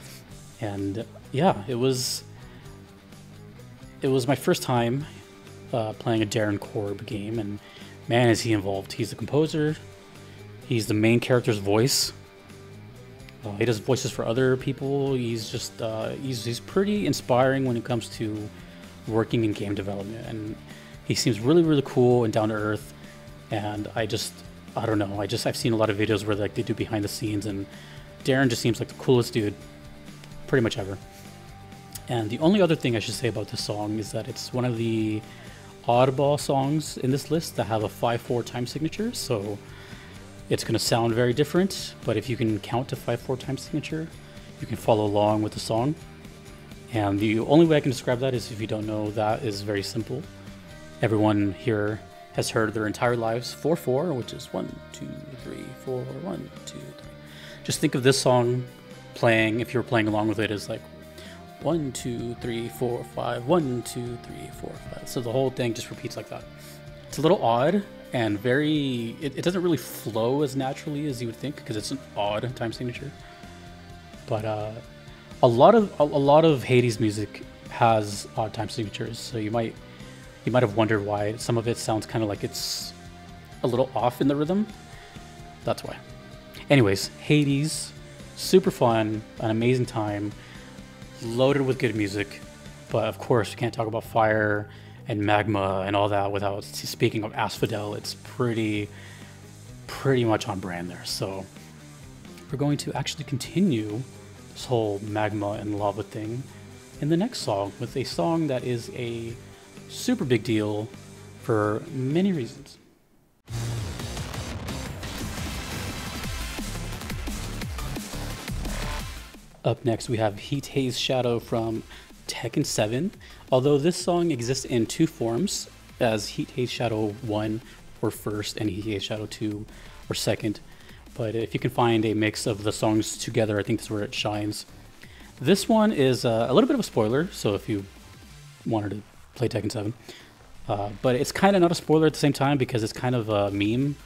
And yeah, it was my first time playing a Darren Korb game, and man, is he involved. He's the composer, he's the main character's voice. He does voices for other people. He's just, he's pretty inspiring when it comes to working in game development, and he seems really, really cool and down to earth. And I don't know. I've seen a lot of videos where like they do behind the scenes, and Darren just seems like the coolest dude pretty much ever. And the only other thing I should say about this song is that it's one of the oddball songs in this list that have a 5/4 time signature, so it's going to sound very different, but if you can count to 5/4 time signature, you can follow along with the song. And the only way I can describe that is, if you don't know, that is very simple. Everyone here has heard their entire lives 4/4, which is 1, 2, 3, 4, 1, 2, 3. Just think of this song playing, if you're playing along with it, as like 1, 2, 3, 4, 5, 1, 2, 3, 4, 5. So the whole thing just repeats like that. It's a little odd and very, it doesn't really flow as naturally as you would think because it's an odd time signature. But a lot of Hades music has odd time signatures, so you might have wondered why some of it sounds kind of like it's a little off in the rhythm. That's why. Anyways, Hades, super fun, an amazing time, loaded with good music. But of course, you can't talk about fire and magma and all that without speaking of Asphodel. It's pretty much on brand there. So we're going to actually continue this whole magma and lava thing in the next song, with a song that is a super big deal for many reasons. Up next, we have Heat Haze Shadow from Tekken 7. Although this song exists in two forms, as Heat Haze Shadow 1 were first and Heat Haze Shadow 2 were second. But if you can find a mix of the songs together, I think that's where it shines. This one is a little bit of a spoiler, so if you wanted to play Tekken 7. But it's kind of not a spoiler at the same time because it's kind of a meme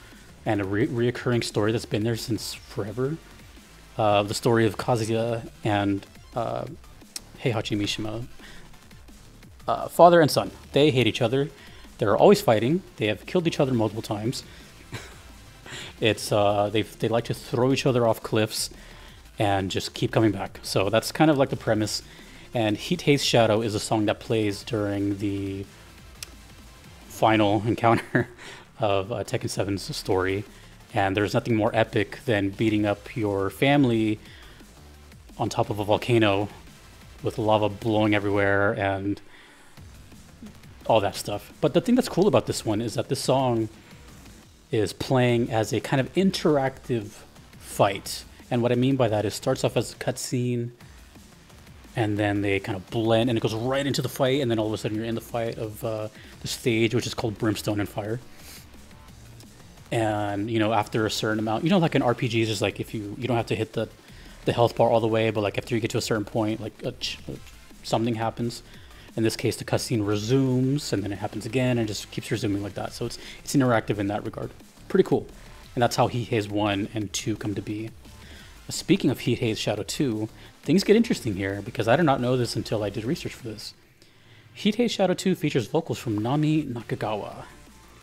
and a reoccurring story that's been there since forever. The story of Kazuya and Heihachi Mishima. Father and son. They hate each other. They're always fighting. They have killed each other multiple times. It's they like to throw each other off cliffs and just keep coming back. So that's kind of like the premise. And Heat Haze Shadow is a song that plays during the final encounter of Tekken 7's story. And there's nothing more epic than beating up your family on top of a volcano with lava blowing everywhere and all that stuff. But the thing that's cool about this one is that this song is playing as a kind of interactive fight. And what I mean by that is it starts off as a cutscene, and then they kind of blend, and it goes right into the fight, and then all of a sudden you're in the fight of the stage, which is called Brimstone and Fire. And, you know, after a certain amount, you know, like in RPGs, just like if you don't have to hit the health bar all the way, but like after you get to a certain point, like something happens. In this case, the cutscene resumes, and then it happens again, and just keeps resuming like that. So it's interactive in that regard. Pretty cool. And that's how Heat Haze 1 and 2 come to be. Speaking of Heat Haze Shadow 2, things get interesting here, because I did not know this until I did research for this. Heat Haze Shadow 2 features vocals from Nami Nakagawa,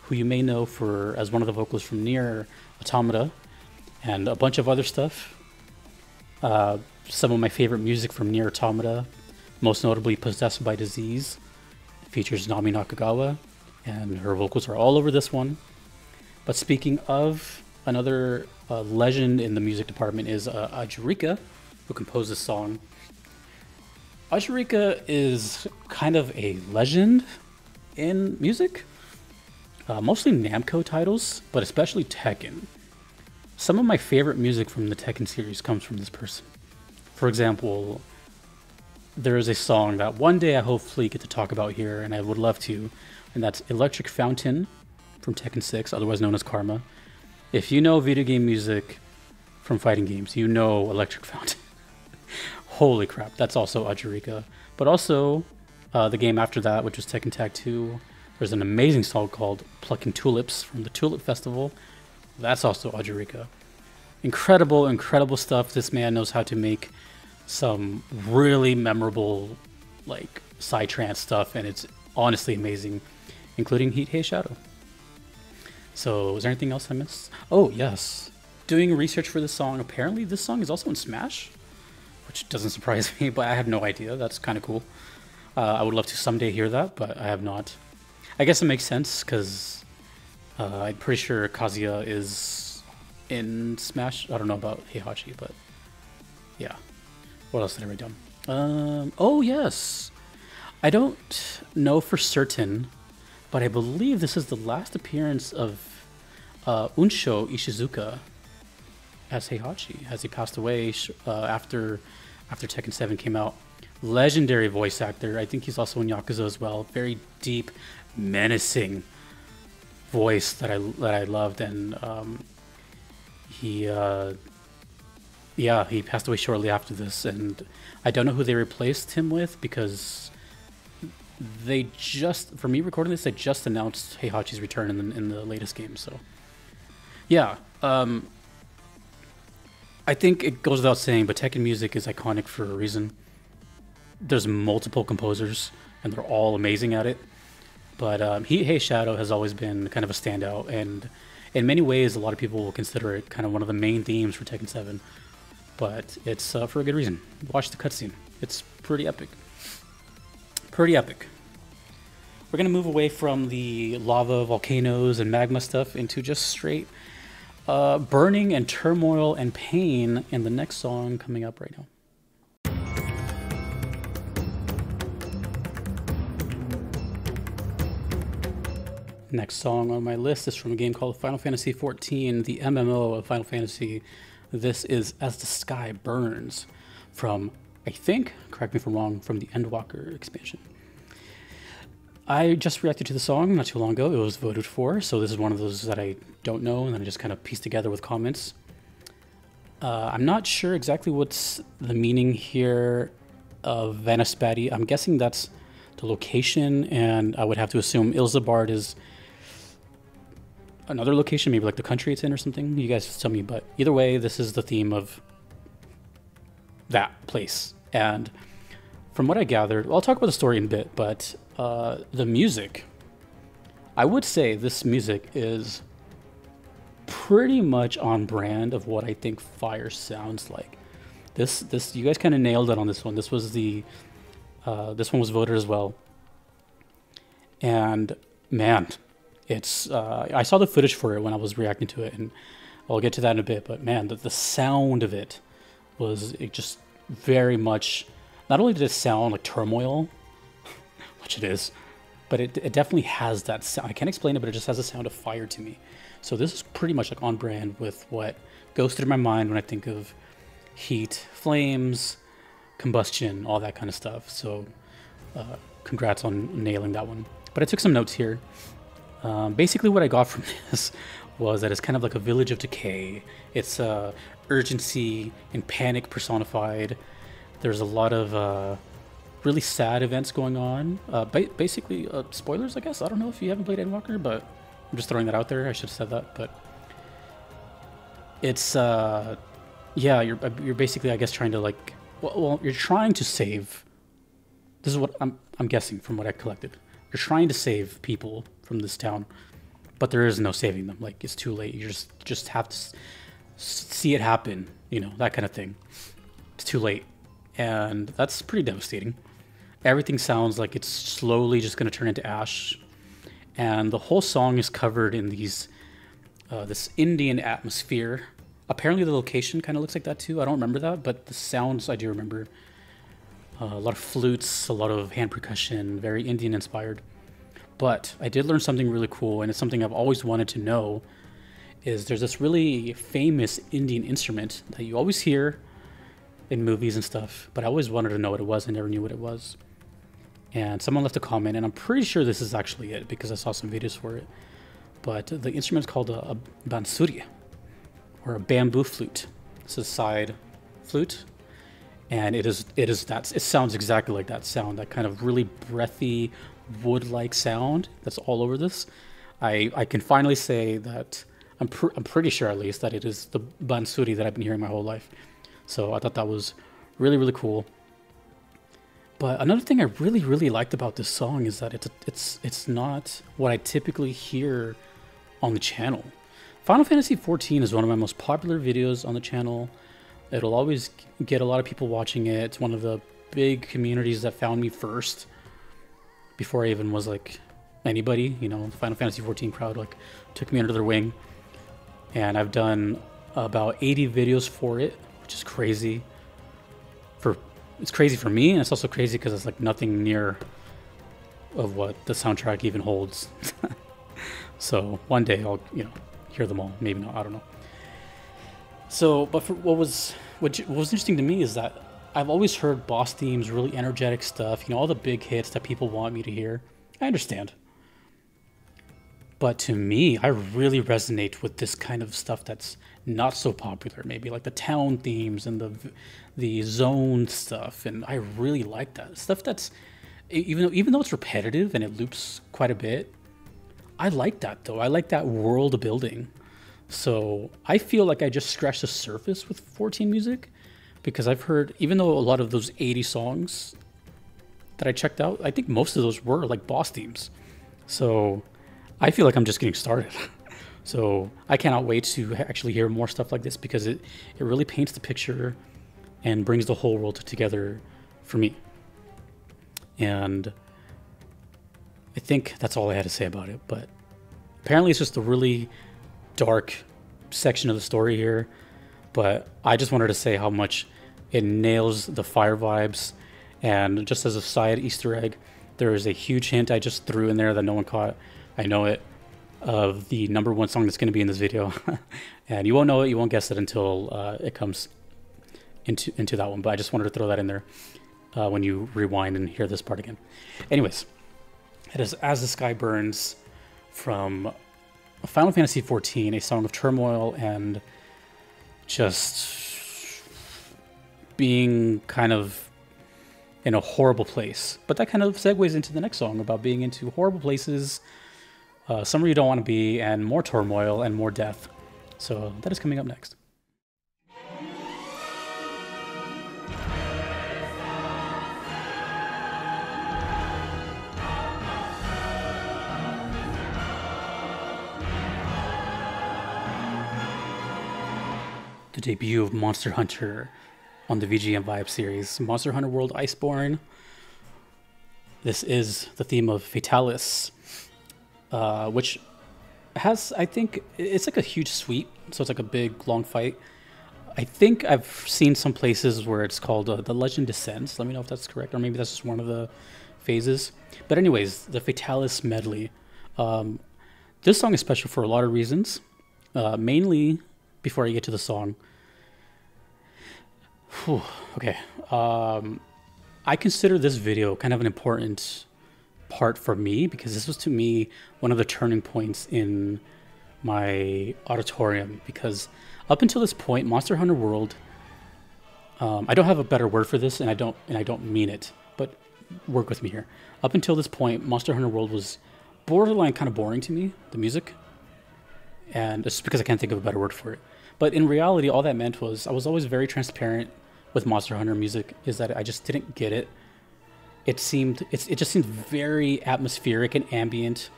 who you may know as one of the vocalists from Nier Automata, and a bunch of other stuff. Some of my favorite music from Nier Automata, most notably Possessed by Disease, features Nami Nakagawa, and her vocals are all over this one. But speaking of, another legend in the music department is Ajurika, who composed this song. Ajurika is kind of a legend in music. Mostly Namco titles, but especially Tekken. Some of my favorite music from the Tekken series comes from this person. For example, there is a song that one day I hopefully get to talk about here, and I would love to, and that's Electric Fountain from Tekken 6, otherwise known as Karma. If you know video game music from fighting games, you know Electric Fountain. Holy crap, that's also Ajurika. But also, the game after that, which was Tekken Tag 2, there's an amazing song called Plucking Tulips from the Tulip Festival. That's also Ajurika. Incredible, incredible stuff. This man knows how to make some really memorable, like, psytrance stuff, and it's honestly amazing, including Heat Haze Shadow. So, is there anything else I missed? Oh, yes. Doing research for this song, apparently this song is also in Smash, which doesn't surprise me, but I have no idea. That's kind of cool. I would love to someday hear that, but I have not. I guess it makes sense, because I'm pretty sure Kazuya is in Smash. I don't know about Heihachi, but yeah. What else did I write down? Oh, yes. I don't know for certain, but I believe this is the last appearance of Unsho Ishizuka as Heihachi, as he passed away after Tekken 7 came out. Legendary voice actor. I think he's also in Yakuza as well. Very deep, menacing voice that I loved, and he passed away shortly after this, and I don't know who they replaced him with, because they just, for me recording this, they just announced Heihachi's return in the latest game. So yeah, I think it goes without saying, but Tekken music is iconic for a reason. There's multiple composers and they're all amazing at it. But Heat Haze Shadow has always been kind of a standout, and in many ways, a lot of people will consider it kind of one of the main themes for Tekken 7. But it's for a good reason. Watch the cutscene. It's pretty epic. Pretty epic. We're going to move away from the lava, volcanoes, and magma stuff into just straight burning and turmoil and pain in the next song coming up right now. Next song on my list is from a game called Final Fantasy XIV, the MMO of Final Fantasy. This is As the Sky Burns from, I think, correct me if I'm wrong, from the Endwalker expansion. I just reacted to the song not too long ago. It was voted for, so this is one of those that I don't know, and then I just kind of pieced together with comments. I'm not sure exactly what's the meaning here of Vanaspati. I'm guessing that's the location, and I would have to assume Ilzabard is another location, maybe like the country it's in or something. You guys tell me, but either way, this is the theme of that place. And from what I gathered, well, I'll talk about the story in a bit, but the music, I would say this music is pretty much on brand of what I think fire sounds like. This you guys kind of nailed it on this one. This was the this one was voted as well, and man, it's I saw the footage for it when I was reacting to it, and I'll get to that in a bit. But man, the sound of it was just very much. Not only did it sound like turmoil, which it is, but it definitely has that sound. I can't explain it, but it just has a sound of fire to me. So this is pretty much like on brand with what goes through my mind when I think of heat, flames, combustion, all that kind of stuff. So congrats on nailing that one. But I took some notes here. Basically what I got from this was that it's kind of like a village of decay. It's urgency and panic personified. There's a lot of really sad events going on. Basically, spoilers, I guess. I don't know if you haven't played Endwalker, but I'm just throwing that out there. I should have said that, but it's, yeah, you're basically, I guess, trying to like, well, you're trying to save. This is what I'm guessing from what I collected. You're trying to save people from this town, but there is no saving them. Like, it's too late. You just have to see it happen, you know, that kind of thing. It's too late. And that's pretty devastating. Everything sounds like it's slowly just going to turn into ash. And the whole song is covered in these this Indian atmosphere. Apparently the location kind of looks like that too. I don't remember that, but the sounds I do remember. A lot of flutes, a lot of hand percussion, very Indian inspired. But I did learn something really cool, and it's something I've always wanted to know, is there's this really famous Indian instrument that you always hear in movies and stuff, but I always wanted to know what it was. I never knew what it was. And someone left a comment, and I'm pretty sure this is actually it because I saw some videos for it. But the instrument is called a bansuri, or a bamboo flute. It's a side flute, and it is that. It sounds exactly like that sound, that kind of really breathy, wood-like sound that's all over this. I can finally say that I'm pretty sure at least that it is the bansuri that I've been hearing my whole life. So I thought that was really, really cool. But another thing I really, really liked about this song is that it's not what I typically hear on the channel. Final Fantasy XIV is one of my most popular videos on the channel. It'll always get a lot of people watching it. It's one of the big communities that found me first before I even was like anybody, you know, the Final Fantasy XIV crowd like took me under their wing. And I've done about 80 videos for it. Which is crazy. It's crazy for me, and it's also crazy because it's like nothing near of what the soundtrack even holds. So one day I'll, you know, hear them all. Maybe not. I don't know. So, but for what was interesting to me is that I've always heard boss themes, really energetic stuff. You know, all the big hits that people want me to hear. I understand. But to me, I really resonate with this kind of stuff that's not so popular, maybe like the town themes and the zone stuff. And I really like that stuff. That's even though it's repetitive and it loops quite a bit. I like that though. I like that world building. So I feel like I just scratched the surface with 14 music, because I've heard, even though a lot of those 80 songs that I checked out, I think most of those were like boss themes. So I feel like I'm just getting started. So I cannot wait to actually hear more stuff like this, because it really paints the picture and brings the whole world together for me. And I think that's all I had to say about it, but apparently it's just a really dark section of the story here, but I just wanted to say how much it nails the fire vibes. And just as a side Easter egg, there is a huge hint I just threw in there that no one caught. I know it, of the number one song that's going to be in this video. And you won't know it, you won't guess it until it comes into that one. But I just wanted to throw that in there when you rewind and hear this part again. Anyways, It is As the Sky Burns from Final Fantasy XIV, a song of turmoil and just being kind of in a horrible place. But that kind of segues into the next song about being into horrible places, somewhere you don't want to be, and more turmoil and more death. So that is coming up next. The debut of Monster Hunter on the VGM Vibe series, Monster Hunter World Iceborne. This is the theme of Fatalis, which has, I think, it's like a huge sweep, so it's like a big, long fight. I think I've seen some places where it's called The Legend Descends. Let me know if that's correct, or maybe that's just one of the phases. But anyways, the Fatalis medley. This song is special for a lot of reasons, mainly... Before I get to the song, I consider this video kind of an important part for me because this was to me one of the turning points in my auditorium, because up until this point, Monster Hunter World, I don't have a better word for this, and I don't mean it, but work with me here. Up until this point, Monster Hunter World was borderline kind of boring to me, the music, and it's because I can't think of a better word for it. But in reality, all that meant was I was always very transparent with Monster Hunter music, is that I just didn't get it. It just seemed very atmospheric and ambient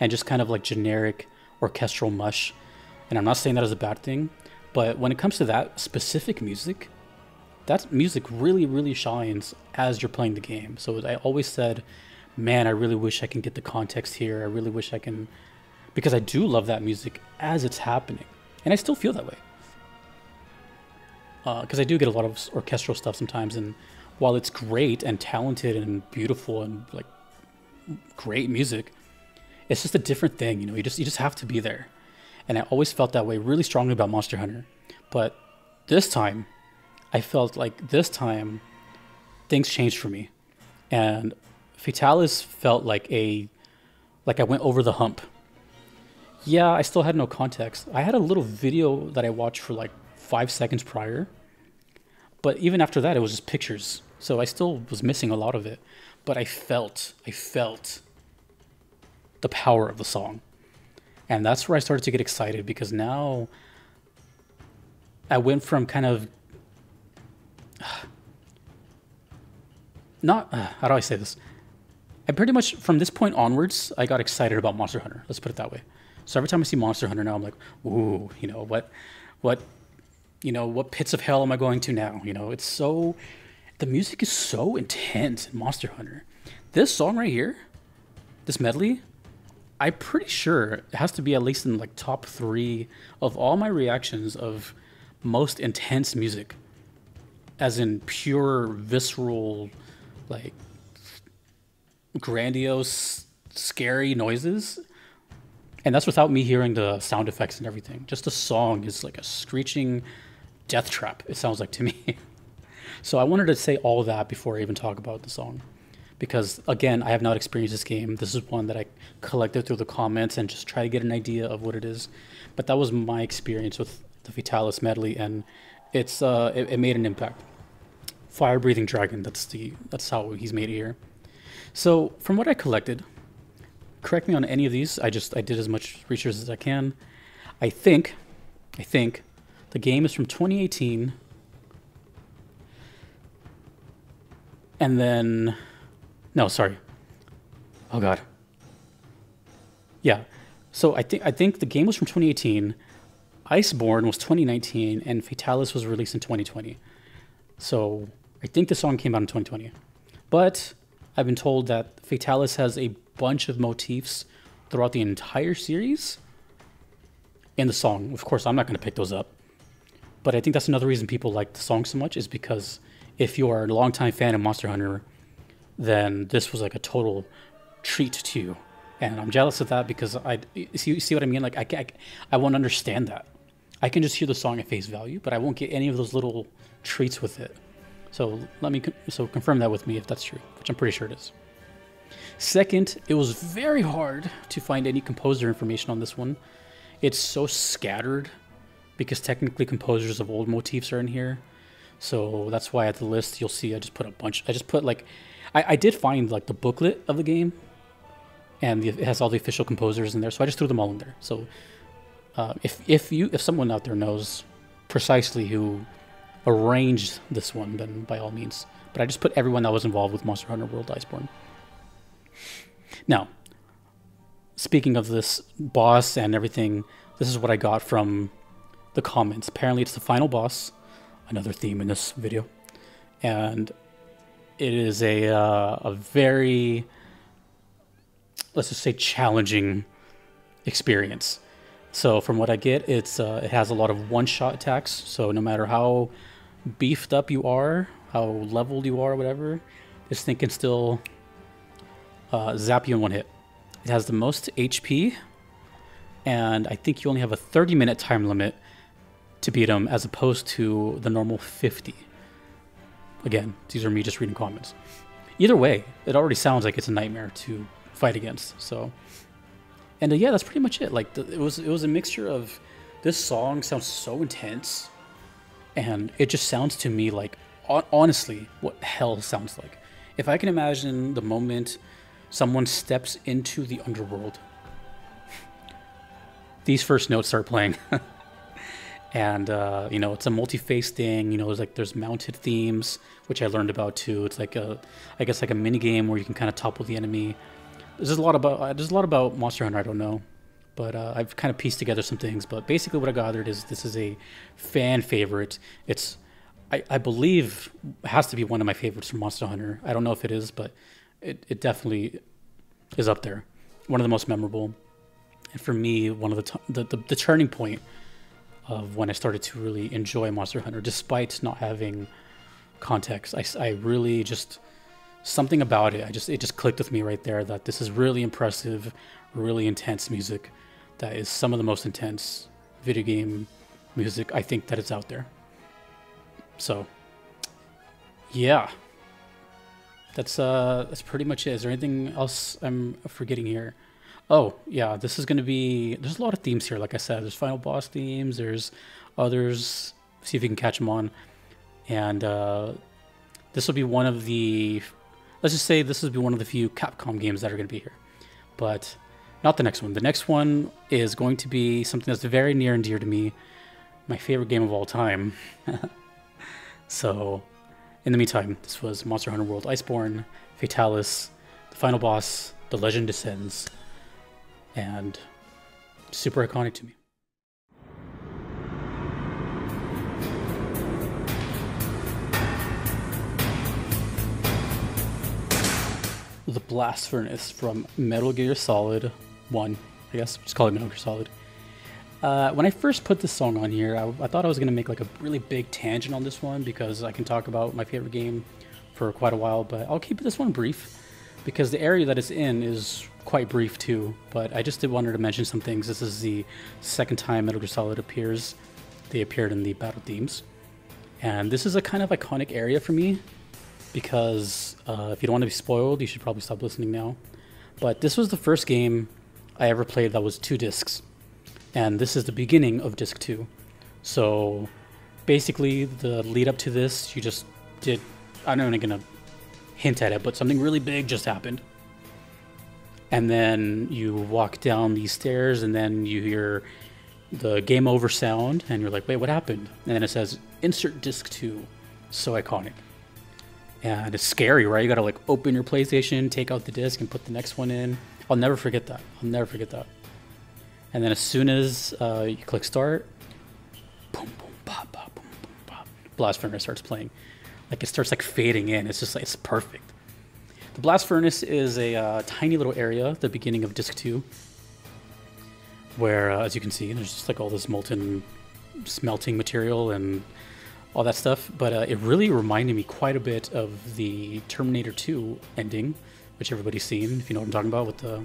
and just kind of like generic orchestral mush. And I'm not saying that as a bad thing, but when it comes to that specific music, that music really, really shines as you're playing the game. So I always said, man, I really wish I can get the context here. I really wish I can, because I do love that music as it's happening. And I still feel that way. Because I do get a lot of orchestral stuff sometimes, and while it's great and talented and beautiful and like great music, it's just a different thing, you know, you just have to be there. And I always felt that way really strongly about Monster Hunter. But this time, I felt like this time things changed for me. And Fatalis felt like I went over the hump. Yeah, I still had no context. I had a little video that I watched for like 5 seconds prior, but even after that, it was just pictures. So I still was missing a lot of it, but I felt the power of the song. And that's where I started to get excited, because now I went from kind of, how do I say this? I pretty much, from this point onwards, I got excited about Monster Hunter. Let's put it that way. So every time I see Monster Hunter now, I'm like, ooh, you know, what pits of hell am I going to now? You know, it's so, the music is so intense in Monster Hunter. This song right here, this medley, I'm pretty sure it has to be at least in like top 3 of all my reactions of most intense music, as in pure, visceral, like grandiose, scary noises. And that's without me hearing the sound effects and everything. Just the song is like a screeching death trap, it sounds like to me. So I wanted to say all that before I even talk about the song. Because again, I have not experienced this game. This is one that I collected through the comments and just try to get an idea of what it is. But that was my experience with the Fatalis medley, and it's it made an impact. Fire-breathing dragon, that's how he's made it here. So from what I collected, correct me on any of these. I did as much research as I can. I think the game is from 2018, and then no, sorry. Oh God. Yeah. So I think the game was from 2018. Iceborne was 2019, and Fatalis was released in 2020. So I think the song came out in 2020, but I've been told that Fatalis has a bunch of motifs throughout the entire series in the song. Of course, I'm not going to pick those up, but I think that's another reason people like the song so much, is because if you are a longtime fan of Monster Hunter, then this was like a total treat to you. And I'm jealous of that, because you see what I mean? Like I won't understand that. I can just hear the song at face value, but I won't get any of those little treats with it. So confirm that with me if that's true, which I'm pretty sure it is. Second, it was very hard to find any composer information on this one. It's so scattered because technically composers of old motifs are in here. So that's why at the list you'll see I just put a bunch. I just put like, I did find like the booklet of the game and it has all the official composers in there. So I just threw them all in there. So if someone out there knows precisely who arranged this one, then by all means. But I just put everyone that was involved with Monster Hunter World Iceborne. Now, speaking of this boss and everything, this is what I got from the comments. Apparently it's the final boss, another theme in this video, and it is a very, let's just say, challenging experience. So from what I get, it's it has a lot of one-shot attacks, so no matter how beefed up you are, how leveled you are, whatever, this thing can still zap you in one hit. It has the most HP, and I think you only have a 30-minute time limit to beat him as opposed to the normal 50. Again, these are me just reading comments. Either way, it already sounds like it's a nightmare to fight against. So, and yeah, that's pretty much it. Like it was a mixture of, this song sounds so intense, and it just sounds to me like honestly what hell sounds like. If I can imagine the moment someone steps into the underworld, these first notes start playing. And, you know, it's a multi-phase thing. You know, there's mounted themes, which I learned about too. It's like I guess like a mini game where you can kind of topple the enemy. There's a lot about Monster Hunter I don't know, but I've kind of pieced together some things. But basically, what I gathered is this is a fan favorite. It's, I believe, has to be one of my favorites from Monster Hunter. I don't know if it is, but it definitely is up there. One of the most memorable, and for me, one of the turning point of when I started to really enjoy Monster Hunter, despite not having context. I really just, something about it, it just clicked with me right there, that this is really impressive, really intense music. That is some of the most intense video game music I think that is out there. So, yeah. That's pretty much it. Is there anything else I'm forgetting here? Oh, yeah, this is going to be... There's a lot of themes here, like I said. There's final boss themes. There's others. See if you can catch them on. And this will be one of the... Let's just say this will be one of the few Capcom games that are going to be here. But not the next one. The next one is going to be something that's very near and dear to me. My favorite game of all time. So, in the meantime, this was Monster Hunter World Iceborne, Fatalis, the final boss, The Legend Descends. And super iconic to me. The Blast Furnace from Metal Gear Solid 1, I guess. Just call it Metal Gear Solid. When I first put this song on here, I thought I was going to make like a really big tangent on this one because I can talk about my favorite game for quite a while, but I'll keep this one brief because the area that it's in is quite brief too, but I just wanted to mention some things. This is the second time Metal Gear Solid appears. They appeared in the battle themes. And this is a kind of iconic area for me because if you don't want to be spoiled, you should probably stop listening now. But this was the first game I ever played that was 2 discs. And this is the beginning of disc 2. So basically the lead up to this, you just did, I'm not even gonna hint at it, but something really big just happened. And then you walk down these stairs and then you hear the game over sound and you're like, wait, what happened? And then it says, insert disc 2. So iconic. And it's scary, right? You gotta like open your PlayStation, take out the disc and put the next one in. I'll never forget that. I'll never forget that. And then as soon as you click start, boom, boom, pop, pop, boom, boom, pop. Blast Furnace starts playing. Like it starts like fading in. It's just like, it's perfect. The Blast Furnace is a tiny little area, the beginning of Disc 2, where, as you can see, there's just like all this molten smelting material and all that stuff, but it really reminded me quite a bit of the Terminator 2 ending, which everybody's seen, if you know what I'm talking about, with the...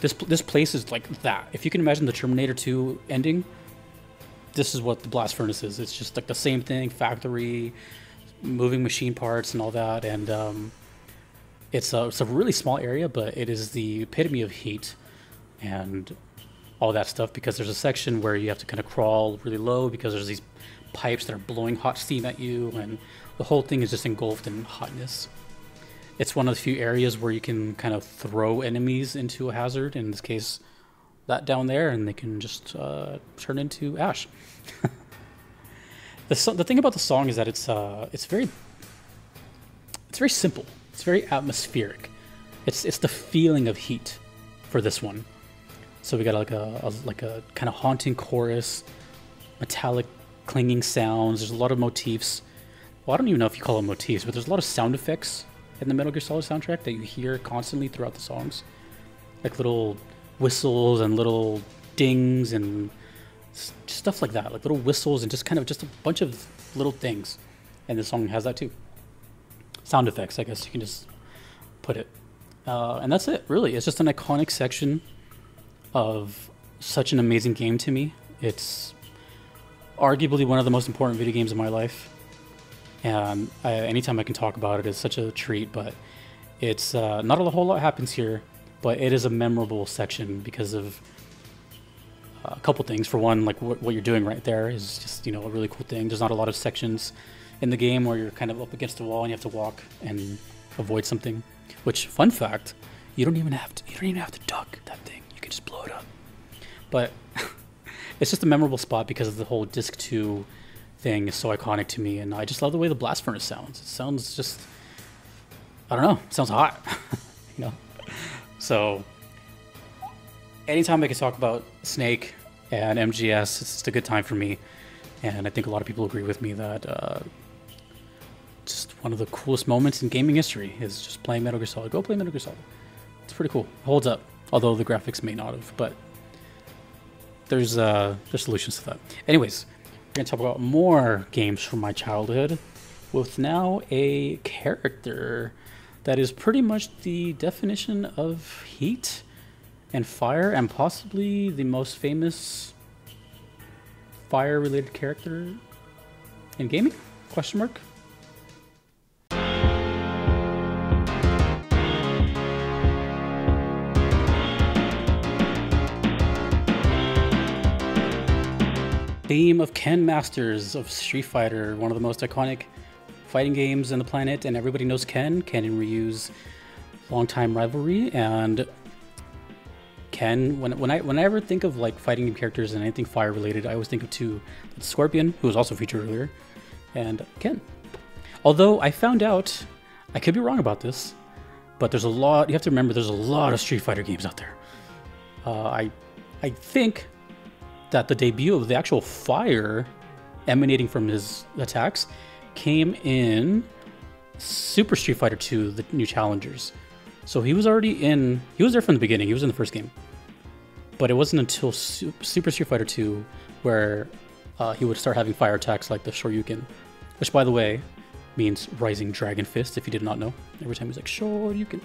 this place is like that. If you can imagine the Terminator 2 ending, this is what the Blast Furnace is. It's just like the same thing, factory, moving machine parts and all that, and... It's a really small area, but it is the epitome of heat and all that stuff, because there's a section where you have to kind of crawl really low because there's these pipes that are blowing hot steam at you, and the whole thing is just engulfed in hotness. It's one of the few areas where you can kind of throw enemies into a hazard, in this case that down there, and they can just turn into ash. The thing about the song is that it's very simple. It's very atmospheric. It's the feeling of heat for this one. So we got like a kind of haunting chorus, metallic clinging sounds. There's a lot of motifs. Well, I don't even know if you call them motifs, but there's a lot of sound effects in the Metal Gear Solid soundtrack that you hear constantly throughout the songs, like little whistles and little dings and stuff like that, like little whistles and just a bunch of little things. And this song has that too. Sound effects, I guess you can just put it. And that's it, really. It's just an iconic section of such an amazing game to me. It's arguably one of the most important video games of my life. And anytime I can talk about it, it's such a treat. But it's not a whole lot happens here, but it is a memorable section because of a couple things. For one, like what you're doing right there is just, you know, a really cool thing. There's not a lot of sections in the game where you're kind of up against the wall and you have to walk and avoid something. Which, fun fact, you don't even have to duck that thing. You can just blow it up. But it's just a memorable spot because of the whole Disc 2 thing is so iconic to me, and I just love the way the blast furnace sounds. It sounds just, I don't know, it sounds hot. You know? So anytime I can talk about Snake and MGS, it's just a good time for me. And I think a lot of people agree with me that just one of the coolest moments in gaming history is just playing Metal Gear Solid. Go play Metal Gear Solid. It's pretty cool. It holds up, although the graphics may not have, but there's solutions to that. Anyways, we're going to talk about more games from my childhood with now a character that is pretty much the definition of heat and fire, and possibly the most famous fire-related character in gaming? Question mark. Theme of Ken Masters of Street Fighter, one of the most iconic fighting games on the planet, and everybody knows Ken. Ken and Ryu's longtime rivalry, and Ken, whenever I think of like fighting game characters and anything fire related, I always think of two: Scorpion, who was also featured earlier, and Ken. Although I found out, I could be wrong about this, but there's a lot, you have to remember there's a lot of Street Fighter games out there. I think that the debut of the actual fire emanating from his attacks came in Super Street Fighter 2, the New Challengers. So he was already in, he was there from the beginning, he was in the first game. But it wasn't until Super Street Fighter 2 where he would start having fire attacks like the Shoryuken. Which, by the way, means Rising Dragon Fist, if you did not know. Every time he's like, Shoryuken.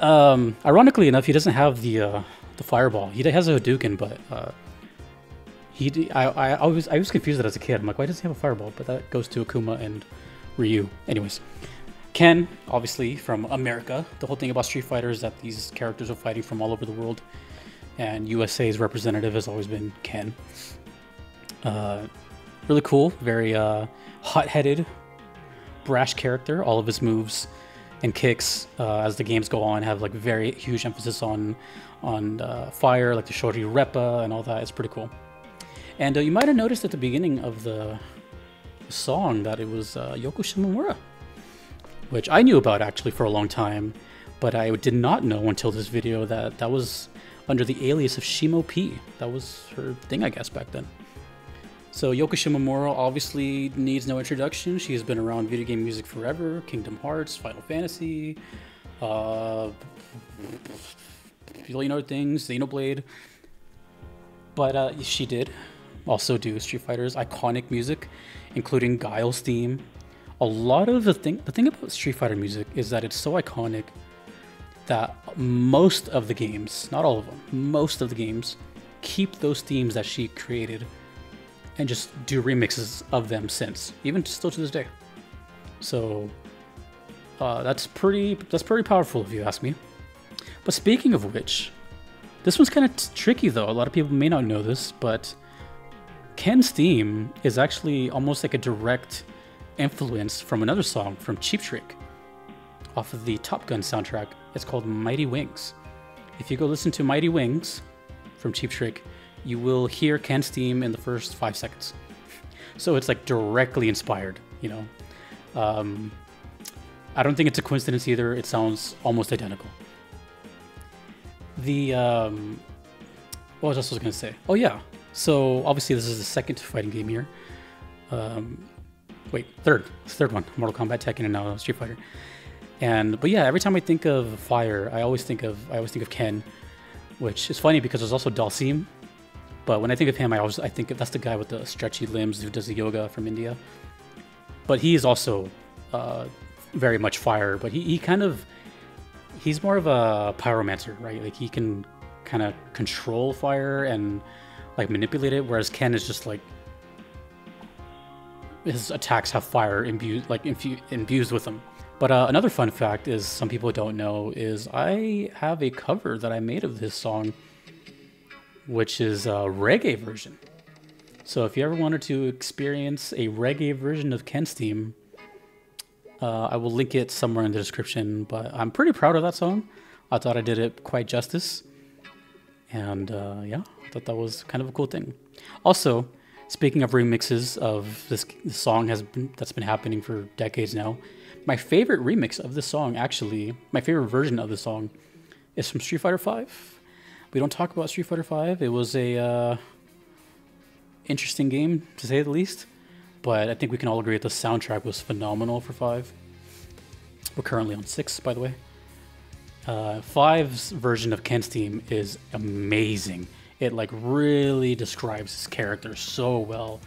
Ironically enough, he doesn't have the fireball. He has a Hadouken, but I was confused that as a kid. I'm like, why does he have a fireball? But that goes to Akuma and Ryu. Anyways. Ken, obviously, from America. The whole thing about Street Fighter is that these characters are fighting from all over the world, and USA's representative has always been Ken. Really cool, very hot-headed, brash character. All of his moves and kicks, as the games go on, have like very huge emphasis on fire, like the Shoryuken and all that. It's pretty cool. And you might have noticed at the beginning of the song that it was Yoko Shimomura, which I knew about actually for a long time, but I did not know until this video that that was under the alias of Shimo P. That was her thing, I guess, back then. So Yoko Shimomura obviously needs no introduction. She has been around video game music forever. Kingdom Hearts, Final Fantasy, you know, things, Xenoblade. But she did also do Street Fighter's iconic music, including Guile's theme. A lot of the thing about Street Fighter music is that it's so iconic that most of the games, not all of them, most of the games keep those themes that she created and just do remixes of them since, even still to this day. So That's pretty powerful if you ask me. But speaking of which, this one's kind of tricky though. A lot of people may not know this, but Ken's theme is actually almost like a direct influence from another song from Cheap Trick off of the Top Gun soundtrack. It's called Mighty Wings. If you go listen to Mighty Wings from Cheap Trick, you will hear Ken's theme in the first 5 seconds. So it's like directly inspired, you know. I don't think it's a coincidence either. It sounds almost identical. The, what else was I going to say? Oh yeah. So obviously this is the second fighting game here. Third. It's the third one. Mortal Kombat, Tekken, and now Street Fighter. But yeah, every time I think of fire, I always think of Ken, which is funny because there's also Dalsim. But when I think of him, I think that's the guy with the stretchy limbs who does the yoga from India. But he is also very much fire. But he's more of a pyromancer, right? Like he can kind of control fire and like manipulate it. Whereas Ken is just like his attacks have fire infused with them. But another fun fact is some people don't know is I have a cover that I made of this song, which is a reggae version. So if you ever wanted to experience a reggae version of Ken's theme, I will link it somewhere in the description, but I'm pretty proud of that song. I thought I did it quite justice. And yeah, I thought that was kind of a cool thing. Also, speaking of remixes of this song that's been happening for decades now, my favorite remix of this song, actually, my favorite version of the song is from Street Fighter V. We don't talk about Street Fighter V. It was a interesting game, to say the least. But I think we can all agree that the soundtrack was phenomenal for 5. We're currently on 6, by the way. 5's version of Ken's theme is amazing. It like really describes his character so well.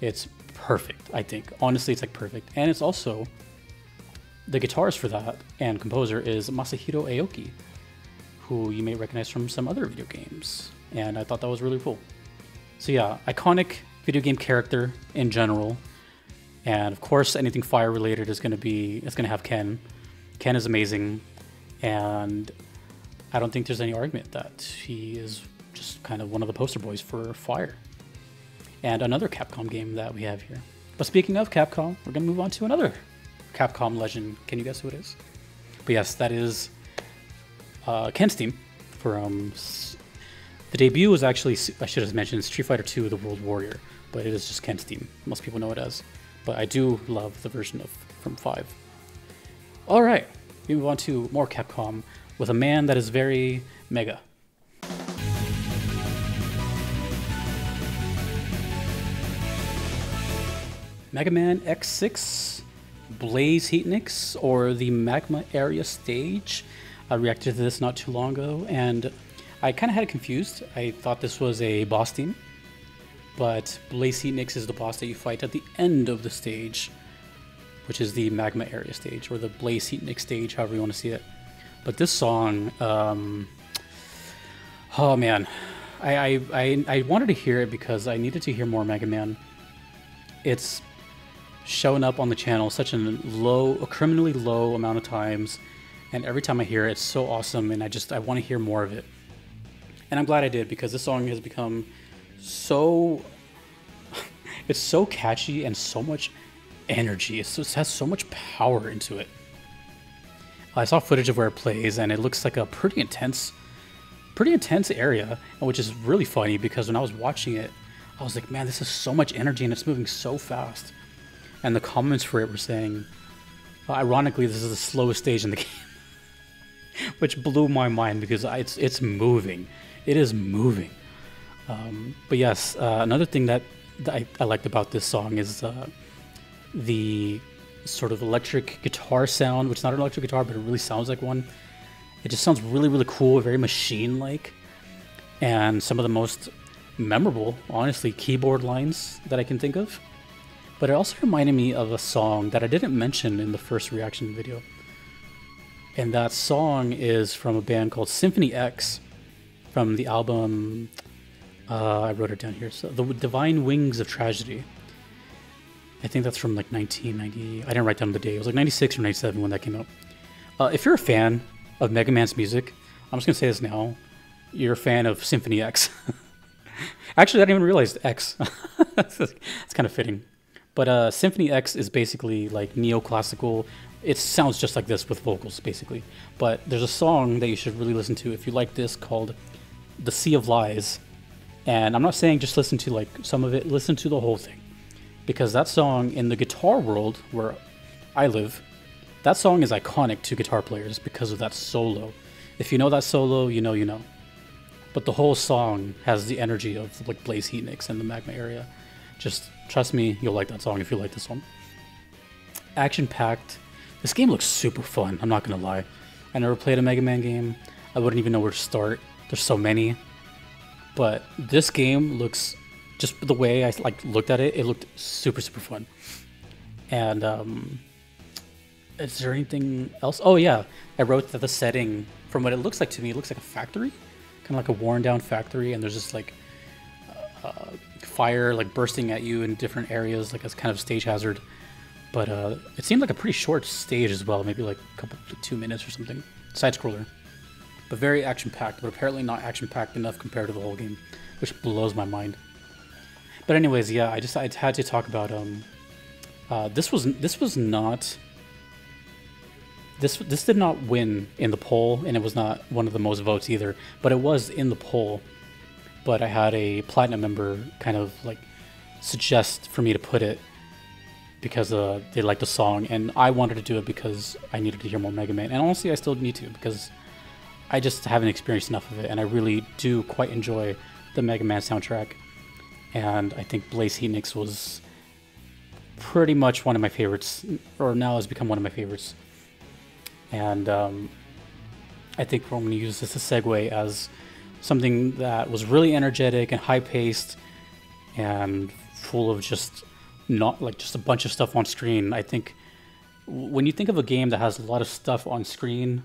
It's perfect, I think. Honestly, it's like perfect. And it's also, the guitarist for that and composer is Masahiro Aoki, who you may recognize from some other video games. And I thought that was really cool. So yeah, iconic video game character in general. And of course, anything fire related is gonna have Ken. Ken is amazing. And I don't think there's any argument that he is just kind of one of the poster boys for fire. And another Capcom game that we have here. But speaking of Capcom, we're gonna move on to another Capcom legend. Can you guess who it is? But yes, that is Ken's theme from the debut was actually, I should have mentioned, Street Fighter 2: The World Warrior, but it is just Ken's theme. Most people know it as, but I do love the version from 5. All right, we move on to more Capcom with a man that is very mega. Mega Man X6, Blaze Heatnix, or the Magma Area Stage. I reacted to this not too long ago, and I kind of had it confused. I thought this was a boss theme, but Blaze Heatnix is the boss that you fight at the end of the stage, which is the Magma Area Stage, or the Blaze Heatnix Stage, however you want to see it. But this song, oh man, I wanted to hear it because I needed to hear more Mega Man. It's shown up on the channel such a criminally low amount of times. And every time I hear it, it's so awesome, and I want to hear more of it. And I'm glad I did, because this song has become so... it's so catchy and so much energy. It has so much power into it. I saw footage of where it plays, and it looks like a pretty intense area, which is really funny, because when I was watching it, I was like, man, this is so much energy, and it's moving so fast. And the comments for it were saying, ironically, this is the slowest stage in the game. Which blew my mind because it's moving. It is moving. But yes, another thing that I liked about this song is the sort of electric guitar sound, which is not an electric guitar, but it really sounds like one. It just sounds really, really cool, very machine-like. And some of the most memorable, honestly, keyboard lines that I can think of. But it also reminded me of a song that I didn't mention in the first reaction video. And that song is from a band called Symphony X from the album, I wrote it down here, so The Divine Wings of Tragedy. I think that's from like 1990. I didn't write down the day. It was like 96 or 97 when that came out. If you're a fan of Mega Man's music, I'm just going to say this now, you're a fan of Symphony X. Actually, I didn't even realize X. It's kind of fitting. But Symphony X is basically like neoclassical. It sounds just like this with vocals, basically. But there's a song that you should really listen to if you like this called The Sea of Lies. And I'm not saying just listen to like some of it, listen to the whole thing. Because that song in the guitar world where I live, that song is iconic to guitar players because of that solo. If you know that solo, you know, you know. But the whole song has the energy of like Blaze Heat Mix and the Magma area. Just trust me, you'll like that song if you like this one. Action-packed. This game looks super fun, I'm not gonna lie. I never played a Mega Man game. I wouldn't even know where to start. There's so many. But this game looks, just the way I like looked at it, it looked super, super fun. And is there anything else? Oh yeah, I wrote that the setting, from what it looks like to me, it looks like a factory. Kind of like a worn down factory, and there's just like fire like bursting at you in different areas, like as kind of stage hazard. But it seemed like a pretty short stage as well, maybe like a couple, 2 minutes or something. Side scroller, but very action packed, but apparently not action packed enough compared to the whole game, which blows my mind. But anyways, yeah, I had to talk about this did not win in the poll, and it was not one of the most votes either, but it was in the poll. But I had a Platinum member kind of like suggest for me to put it because they liked the song, and I wanted to do it because I needed to hear more Mega Man, and honestly I still need to because I just haven't experienced enough of it, and I really do quite enjoy the Mega Man soundtrack, and I think Blaze Heat Mix was pretty much one of my favorites, or now has become one of my favorites. And I think I'm going to use this as a segue as something that was really energetic and high-paced and full of just not like just a bunch of stuff on screen. I think when you think of a game that has a lot of stuff on screen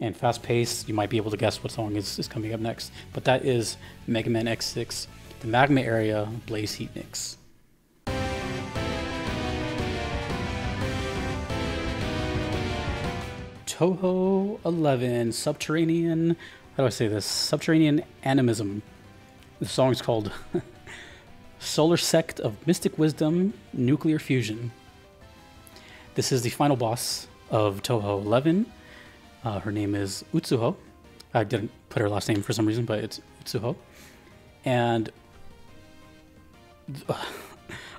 and fast-paced, you might be able to guess what song is coming up next. But that is Mega Man X6, the Magma area, Blaze Heat Mix. Toho 11, Subterranean, how do I say this? Subterranean Animism. The song is called Solar Sect of Mystic Wisdom Nuclear Fusion. This is the final boss of Toho 11. Her name is Utsuho. I didn't put her last name for some reason, but it's Utsuho. And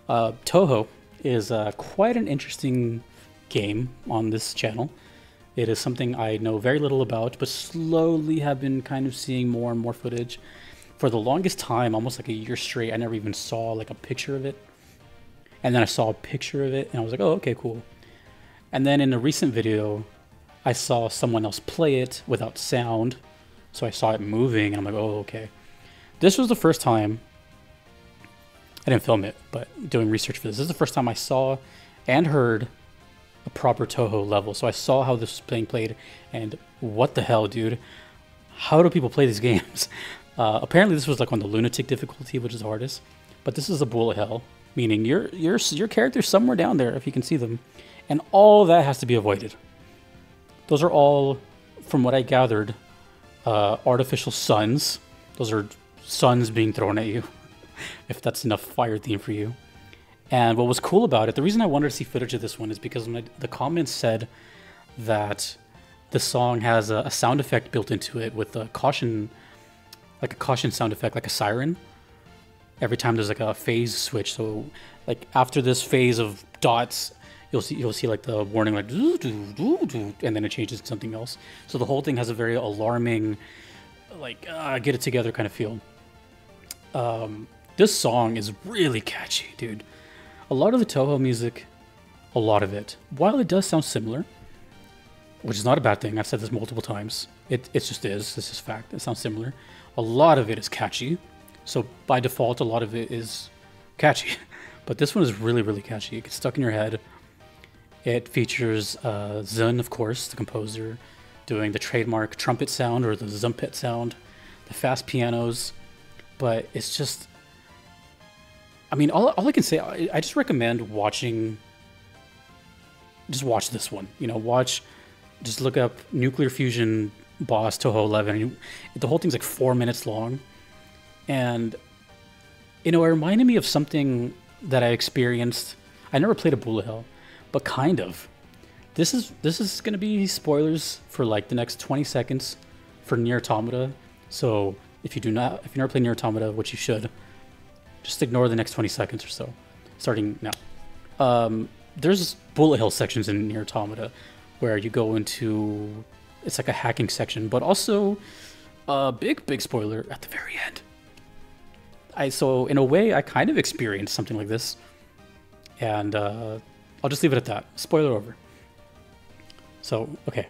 Toho is quite an interesting game on this channel. It is something I know very little about, but slowly have been kind of seeing more and more footage. For the longest time, almost like a year straight, I never even saw like a picture of it. And then I saw a picture of it and I was like, oh, okay, cool. And then in a recent video, I saw someone else play it without sound. So I saw it moving and I'm like, oh, okay. This was the first time, I didn't film it, but doing research for this, this is the first time I saw and heard a proper Toho level. So I saw how this was being played, and what the hell, dude? How do people play these games? Apparently this was like on the lunatic difficulty, which is the hardest. But this is a bullet hell, meaning your character's somewhere down there if you can see them, and all that has to be avoided. Those are all, from what I gathered, artificial suns. Those are suns being thrown at you, if that's enough fire theme for you. And what was cool about it, the reason I wanted to see footage of this one is because the comments said that the song has a sound effect built into it with a caution, like a caution sound effect, like a siren. Every time there's like a phase switch, so like after this phase of dots, you'll see like the warning like doo, doo, doo, doo, and then it changes to something else. So the whole thing has a very alarming, like get it together kind of feel. This song is really catchy, dude. A lot of the Toho music, a lot of it, while it does sound similar, which is not a bad thing, I've said this multiple times, it just is, this is fact, it sounds similar, a lot of it is catchy, so by default a lot of it is catchy, but this one is really, really catchy, it gets stuck in your head. It features Zun, of course, the composer, doing the trademark trumpet sound, or the zumpet sound, the fast pianos, but it's just, I mean, all I can say, I just recommend watching, just watch this one, you know, watch, just look up Nuclear Fusion Boss Toho 11. The whole thing's like 4 minutes long. And, you know, it reminded me of something that I experienced. I never played a bullet hell, but kind of. This is going to be spoilers for like the next 20 seconds for Nier Automata. So if you never play Nier Automata, which you should, just ignore the next 20 seconds or so, starting now. There's bullet hell sections in Nier Automata where you go into, it's like a hacking section, but also a big spoiler at the very end. So in a way, I kind of experienced something like this, and I'll just leave it at that. Spoiler over. So, okay.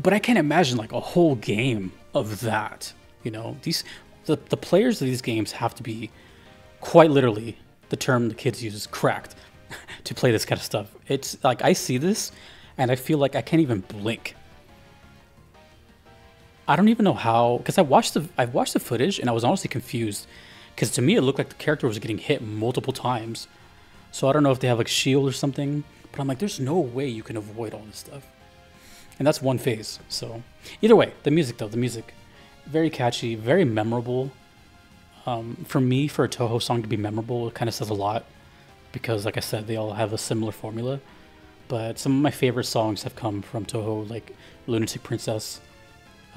But I can't imagine like a whole game of that, you know? The players of these games have to be, quite literally, the term the kids use is cracked to play this kind of stuff. It's like, I see this and I feel like I can't even blink. I don't even know how, because I've watched the footage and I was honestly confused, because to me it looked like the character was getting hit multiple times. So I don't know if they have like shield or something, but I'm like, there's no way you can avoid all this stuff. And that's one phase. So either way, the music though, very catchy, very memorable. For me, for a Toho song to be memorable, it kind of says a lot, because like I said, they all have a similar formula. But some of my favorite songs have come from Toho, like Lunatic Princess,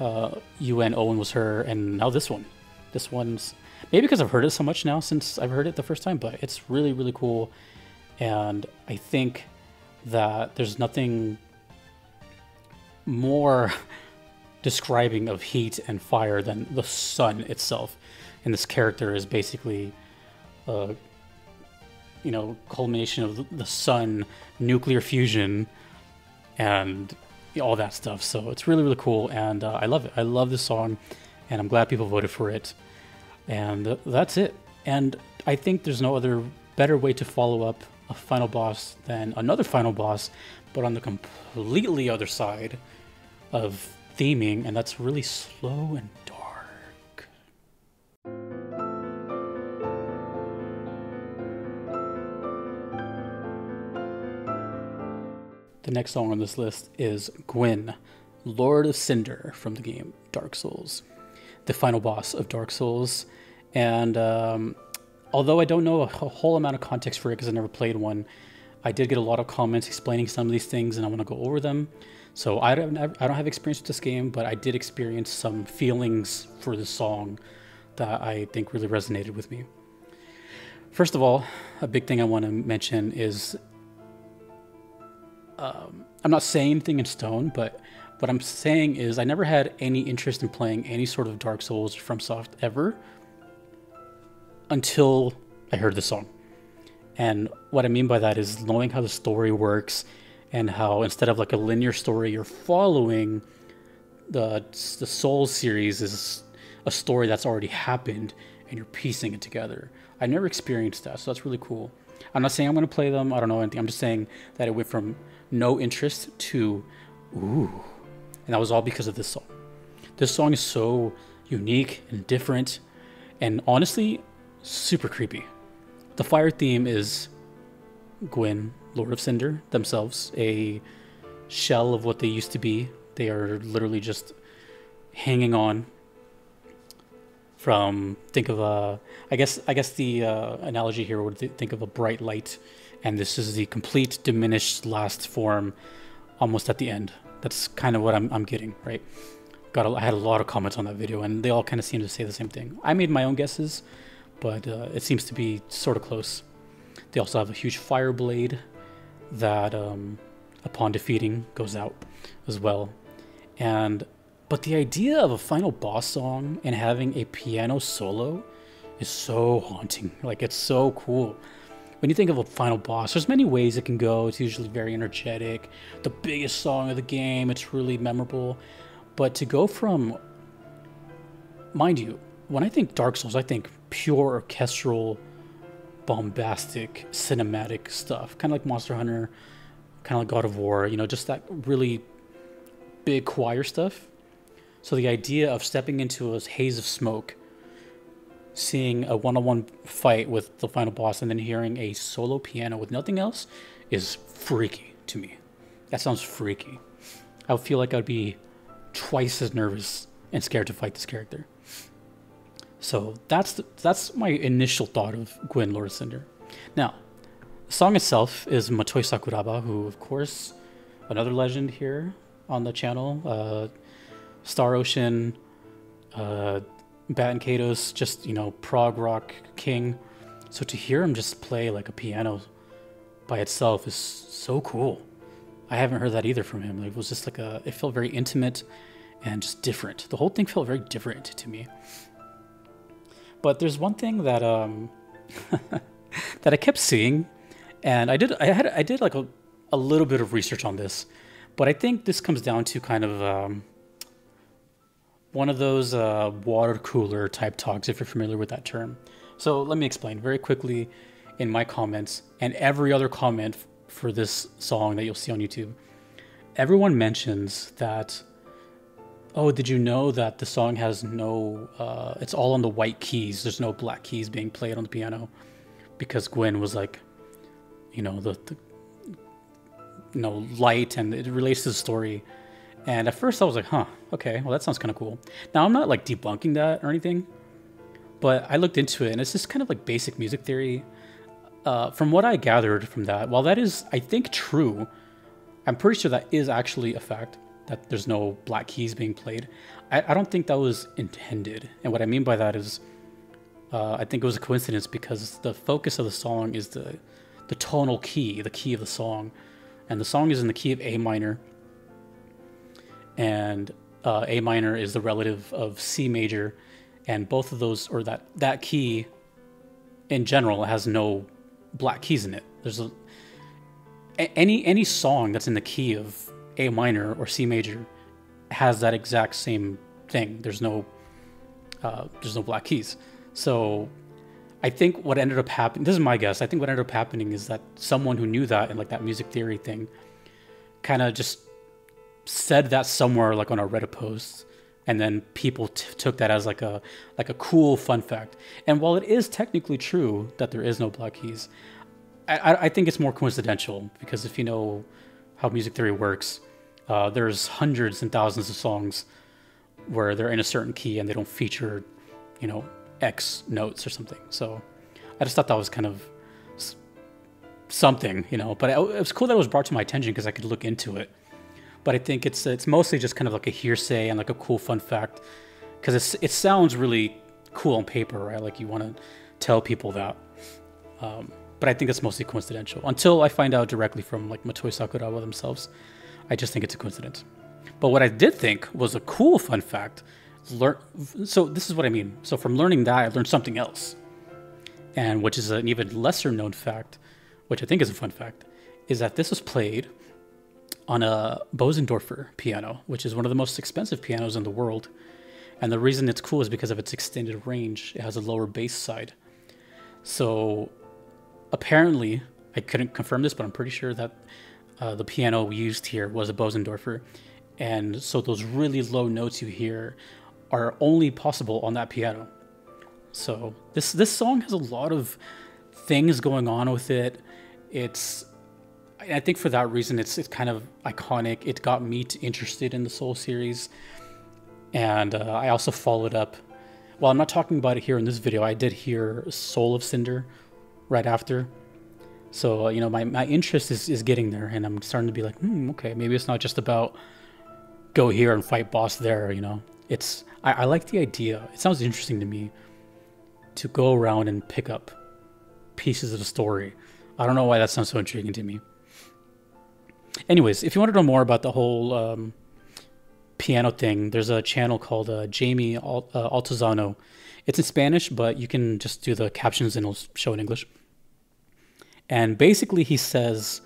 UN Owen Was Her, and now this one. This one's, maybe because I've heard it so much now since I've heard it the first time, but it's really, really cool. And I think that there's nothing more describing of heat and fire than the sun itself. And this character is basically, you know, culmination of the sun, nuclear fusion, and all that stuff. So it's really, really cool, and I love it. I love this song, and I'm glad people voted for it. And that's it. And I think there's no other better way to follow up a final boss than another final boss, but on the completely other side of theming, and that's really slow and dark. The next song on this list is Gwyn, Lord of Cinder, from the game Dark Souls, the final boss of Dark Souls. And although I don't know a whole amount of context for it because I never played one, I did get a lot of comments explaining some of these things, and I want to go over them. So I don't have experience with this game, but I did experience some feelings for this song that I think really resonated with me. First of all, a big thing I want to mention is, I'm not saying anything in stone, but what I'm saying is I never had any interest in playing any sort of Dark Souls from FromSoft ever until I heard this song. And what I mean by that is knowing how the story works, and how instead of like a linear story, you're following the Souls series is a story that's already happened and you're piecing it together. I never experienced that, so that's really cool. I'm not saying I'm going to play them. I don't know anything. I'm just saying that it went from no interest to ooh. And that was all because of this song. This song is so unique and different and honestly super creepy. The fire theme is Gwyn, Lord of Cinder, themselves, a shell of what they used to be. They are literally just hanging on from, think of a, I guess the analogy here would think of a bright light, and this is the complete diminished last form almost at the end. That's kind of what I'm getting, right? I had a lot of comments on that video, and they all kind of seem to say the same thing. I made my own guesses, but it seems to be sort of close. They also have a huge fire blade that upon defeating goes out as well. And but the idea of a final boss song and having a piano solo is so haunting. Like, it's so cool. When you think of a final boss, there's many ways it can go. It's usually very energetic, the biggest song of the game, it's really memorable. But to go from, mind you, when I think Dark Souls, I think pure orchestral, bombastic, cinematic stuff. Kind of like Monster Hunter, kind of like God of War, you know, just that really big choir stuff. So the idea of stepping into a haze of smoke seeing a one-on-one fight with the final boss and then hearing a solo piano with nothing else is freaky to me. That sounds freaky. I would feel like I'd be twice as nervous and scared to fight this character. So that's my initial thought of Gwyn, Lord of Cinder. Now, the song itself is Matoi Sakuraba, who, of course, another legend here on the channel. Star Ocean, Bat & Kato's, just, you know, prog rock king. So to hear him just play like a piano by itself is so cool. I haven't heard that either from him. It was just like a, it felt very intimate and just different. The whole thing felt very different to me. But there's one thing that that I kept seeing, and I did like a little bit of research on this, but I think this comes down to kind of one of those water cooler type talks, if you're familiar with that term. So let me explain very quickly in my comments and every other comment for this song that you'll see on YouTube. Everyone mentions that, oh, did you know that the song has no, it's all on the white keys. There's no black keys being played on the piano because Gwyn was like, you know, the light, and it relates to the story. And at first I was like, huh, okay, well, that sounds kind of cool. Now, I'm not like debunking that or anything, but I looked into it, and it's just kind of like basic music theory. From what I gathered from that, while that is, I think, true, I'm pretty sure that is actually a fact, that there's no black keys being played. I don't think that was intended. And what I mean by that is, I think it was a coincidence because the focus of the song is the tonal key, the key of the song. And the song is in the key of A minor. And A minor is the relative of C major. And both of those, or that key in general, has no black keys in it. There's any song that's in the key of A minor or C major has that exact same thing. There's no black keys. So I think what ended up happening, this is my guess, I think what ended up happening is that someone who knew that and like that music theory thing kind of just said that somewhere like on a Reddit post, and then people took that as like a cool fun fact. And while it is technically true that there is no black keys, I think it's more coincidental, because if you know how music theory works, there's hundreds and thousands of songs where they're in a certain key and they don't feature, you know, X notes or something. So I just thought that was kind of something, you know, but it was cool that it was brought to my attention because I could look into it. But I think it's mostly just kind of like a hearsay and like a cool fun fact, because it sounds really cool on paper, right? Like you want to tell people that. But I think it's mostly coincidental. Until I find out directly from like Matoi Sakuraba themselves, I just think it's a coincidence. But what I did think was a cool fun fact. So this is what I mean. So from learning that, I learned something else, and which is an even lesser known fact, which I think is a fun fact, is that this was played on a Bösendorfer piano, which is one of the most expensive pianos in the world. And the reason it's cool is because of its extended range. It has a lower bass side. So apparently, I couldn't confirm this, but I'm pretty sure that the piano we used here was a Bösendorfer. And so those really low notes you hear are only possible on that piano. So this song has a lot of things going on with it. I think for that reason, it's kind of iconic. It got me interested in the Soul series. And I also followed up. Well, I'm not talking about it here in this video. I did hear Soul of Cinder right after. So, you know, my interest is getting there, and I'm starting to be like, okay, maybe it's not just about go here and fight boss there, you know. I like the idea. It sounds interesting to me to go around and pick up pieces of the story. I don't know why that sounds so intriguing to me. Anyways, if you want to know more about the whole piano thing, there's a channel called Jamie Altozano. It's in Spanish, but you can just do the captions and it'll show in English. And basically he says,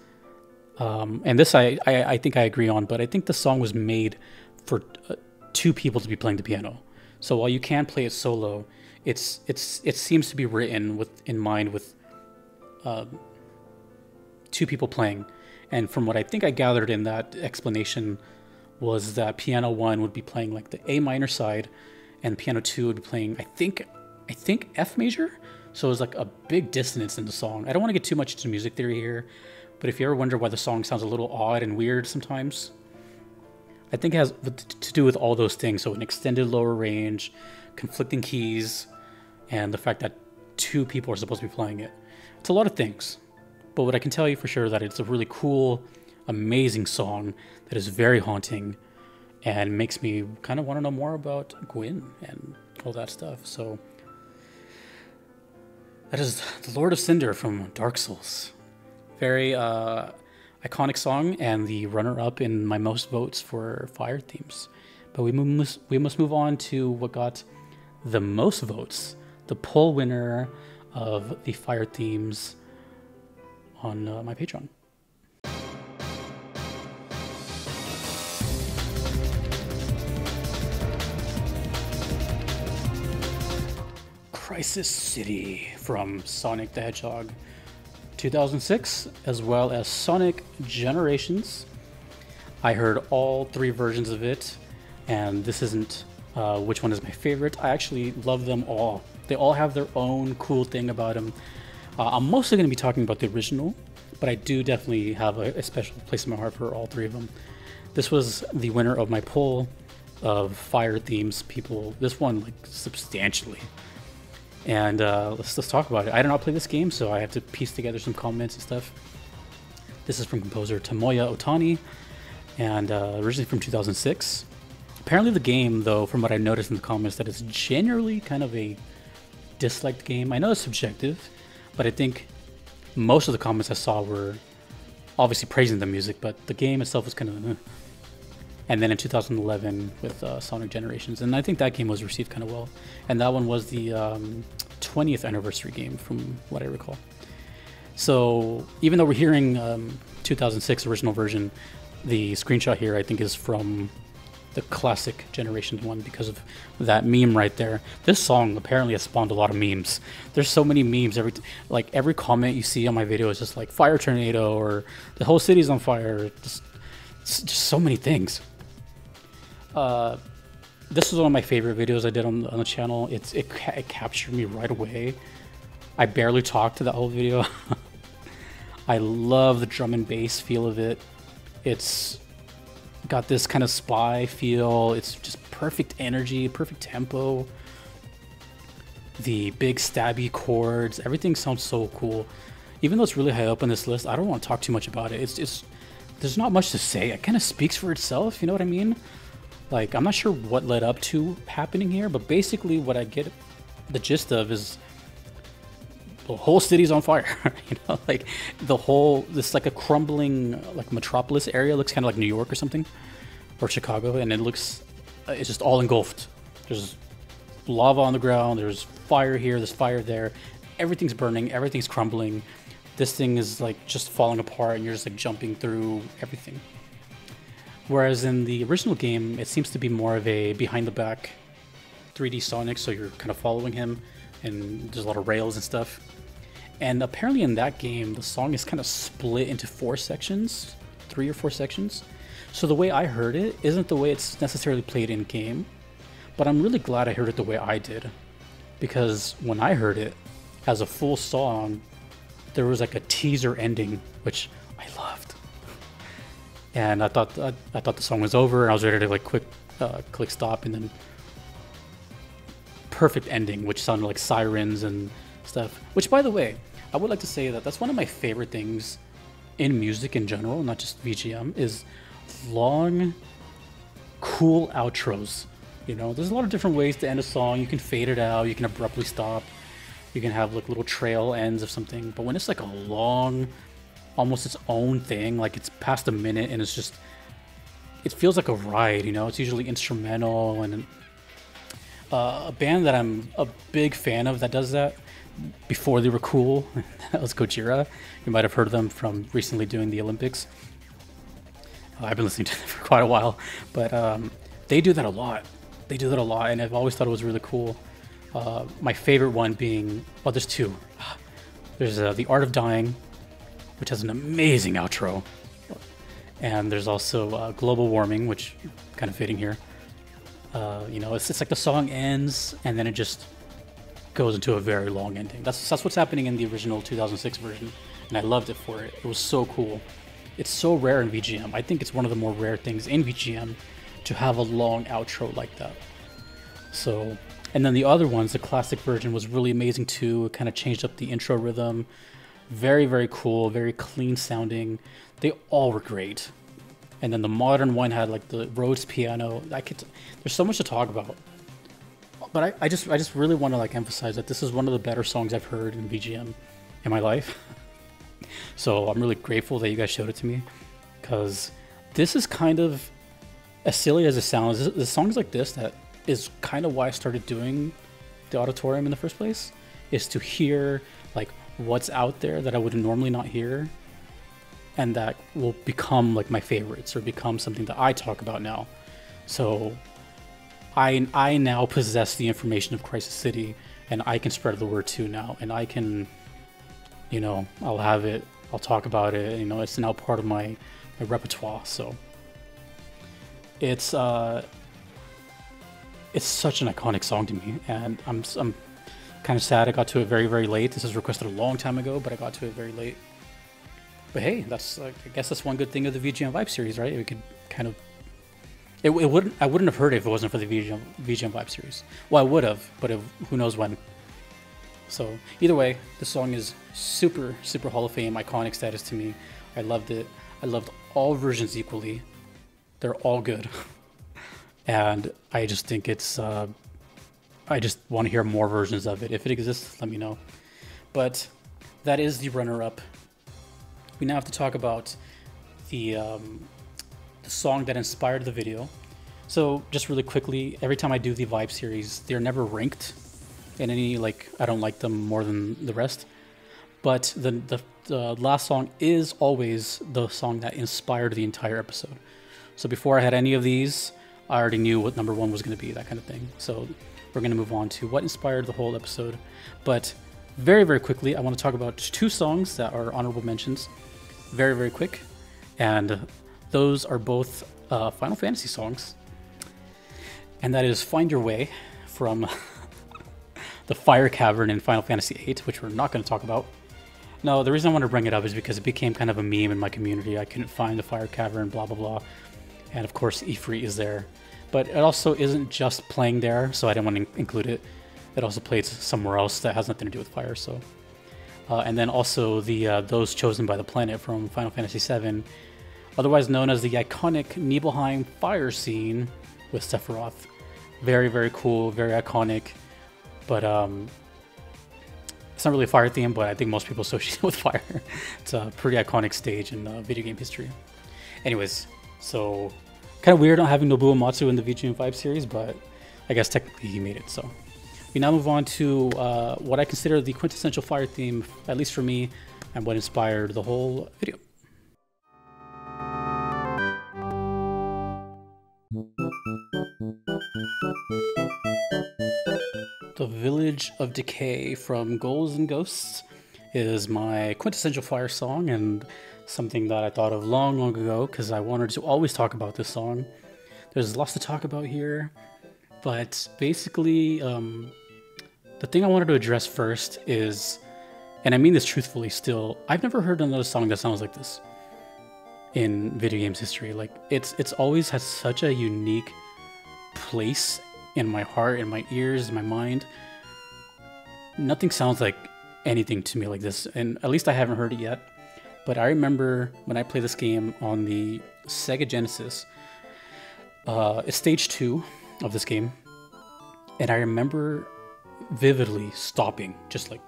and this I think I agree on, but I think the song was made for two people to be playing the piano. So while you can play it solo, it seems to be written in mind with two people playing. And from what I think I gathered in that explanation was that piano one would be playing like the A minor side, and piano two would be playing, I think I think, F major. So it was like a big dissonance in the song. I don't want to get too much into music theory here, but if you ever wonder why the song sounds a little odd and weird sometimes, I think it has to do with all those things. So an extended lower range, conflicting keys, and the fact that two people are supposed to be playing it. It's a lot of things, but what I can tell you for sure is that it's a really cool, amazing song that is very haunting and makes me kind of want to know more about Gwyn and all that stuff. So that is The Lord of Cinder from Dark Souls. Very iconic song and the runner-up in my most votes for fire themes. But we must move on to what got the most votes, the poll winner of the fire themes on my Patreon. Crisis City from Sonic the Hedgehog 2006, as well as Sonic Generations. I heard all three versions of it, and this isn't which one is my favorite. I actually love them all. They all have their own cool thing about them. I'm mostly going to be talking about the original, but I do definitely have a special place in my heart for all three of them. This was the winner of my poll of fire themes. People, this one like substantially. And let's talk about it. I did not play this game, so I have to piece together some comments and stuff. This is from composer Tomoya Otani, and originally from 2006. Apparently the game, though, from what I noticed in the comments, that it's generally kind of a disliked game. I know it's subjective, but I think most of the comments I saw were obviously praising the music, but the game itself was kind of... And then in 2011 with Sonic Generations, and I think that game was received kind of well. And that one was the 20th anniversary game, from what I recall. So even though we're hearing 2006 original version, the screenshot here I think is from the classic Generations one because of that meme right there. This song apparently has spawned a lot of memes. There's so many memes. Every comment you see on my video is just like fire tornado or the whole city's on fire. Just so many things. This is one of my favorite videos I did on the channel. It captured me right away. I barely talked to that whole video. I love the drum and bass feel of it. It's got this kind of spy feel. It's just perfect energy, perfect tempo. The big stabby chords, everything sounds so cool. Even though it's really high up on this list, I don't want to talk too much about it. There's not much to say. It kind of speaks for itself, you know what I mean? Like, I'm not sure what led up to happening here, but basically what I get the gist of is the whole city's on fire, you know? Like, this like a crumbling, like, metropolis area. It looks kind of like New York or something, or Chicago, and it's just all engulfed. There's lava on the ground, there's fire here, there's fire there. Everything's burning, everything's crumbling. This thing is like just falling apart and you're just like jumping through everything. Whereas in the original game, it seems to be more of a behind the back 3D Sonic. So you're kind of following him and there's a lot of rails and stuff. And apparently in that game, the song is kind of split into three or four sections. So the way I heard it isn't the way it's necessarily played in game, but I'm really glad I heard it the way I did, because when I heard it as a full song, there was like a teaser ending, which I loved, and I thought the song was over, and I was ready to like click stop, and then perfect ending, which sounded like sirens and stuff. Which, by the way, I would like to say that that's one of my favorite things in music in general, not just VGM, is long, cool outros. You know, there's a lot of different ways to end a song. You can fade it out, you can abruptly stop. You can have like little trail ends of something, but when it's like a long, almost its own thing, like it's past a minute and it's just, it feels like a ride, you know? It's usually instrumental, and a band that I'm a big fan of that does that before they were cool, that was Gojira. You might have heard of them from recently doing the Olympics. I've been listening to them for quite a while, but they do that a lot. They do that a lot, and I've always thought it was really cool. My favorite one being, well, there's two. There's The Art of Dying, which has an amazing outro. And there's also Global Warming, which kind of fitting here. You know, it's like the song ends and then it just goes into a very long ending. That's what's happening in the original 2006 version, and I loved it for it. It was so cool. It's so rare in VGM. I think it's one of the more rare things in VGM to have a long outro like that. So, and then the other ones, the classic version was really amazing too. It kind of changed up the intro rhythm. Very, very cool, very clean sounding. They all were great. And then the modern one had like the Rhodes piano. There's so much to talk about. But I just really want to like emphasize that this is one of the better songs I've heard in VGM in my life. So I'm really grateful that you guys showed it to me, because this is kind of, as silly as it sounds, the songs like this that is kind of why I started doing the auditorium in the first place, is to hear like what's out there that I would normally not hear, and that will become like my favorites or become something that I talk about now. So I now possess the information of Crisis City, and I can spread the word too now, and I can, you know, I'll have it, I'll talk about it, you know, it's now part of my repertoire. So it's such an iconic song to me, and I'm kind of sad I got to it very, very late. This was requested a long time ago, but I got to it very late. But hey, that's like, I guess that's one good thing of the VGM Vibe series, right? We could kind of, I wouldn't have heard it if it wasn't for the VGM Vibe series. Well, I would have, but who knows when. So either way, this song is super, super Hall of Fame iconic status to me. I loved it. I loved all versions equally. They're all good. And I just think it's, I just want to hear more versions of it. If it exists, let me know. But that is the runner-up. We now have to talk about the song that inspired the video. So just really quickly, every time I do the Vibe series, they're never ranked in any, like, I don't like them more than the rest. But the last song is always the song that inspired the entire episode. So before I had any of these, I already knew what number one was going to be, that kind of thing. So we're going to move on to what inspired the whole episode. But very, very quickly, I want to talk about two songs that are honorable mentions. Very, very quick. And those are both Final Fantasy songs. And that is Find Your Way from the Fire Cavern in Final Fantasy VIII, which we're not going to talk about. No, the reason I want to bring it up is because it became kind of a meme in my community. I couldn't find the Fire Cavern, blah, blah, blah. And of course, Ifrit is there. But it also isn't just playing there, so I didn't want to include it. It also plays somewhere else that has nothing to do with fire. So, and then also the Those Chosen by the Planet from Final Fantasy VII, otherwise known as the iconic Nibelheim fire scene with Sephiroth. Very, very cool, very iconic. But it's not really a fire theme, but I think most people associate it with fire. It's a pretty iconic stage in video game history. Anyways, so kind of weird not having Nobuo Matsu in the VGM Vibe series, but I guess technically he made it. So we now move on to what I consider the quintessential fire theme, at least for me, and what inspired the whole video. The Village of Decay from Ghouls and Ghosts is my quintessential fire song, and something that I thought of long, long ago, because I wanted to always talk about this song. There's lots to talk about here, but basically, the thing I wanted to address first is, and I mean this truthfully still, I've never heard another song that sounds like this in video games history. Like, it's always had such a unique place in my heart, in my ears, in my mind. Nothing sounds like anything to me like this, and at least I haven't heard it yet. But I remember when I played this game on the Sega Genesis, it's stage 2 of this game, and I remember vividly stopping, just like,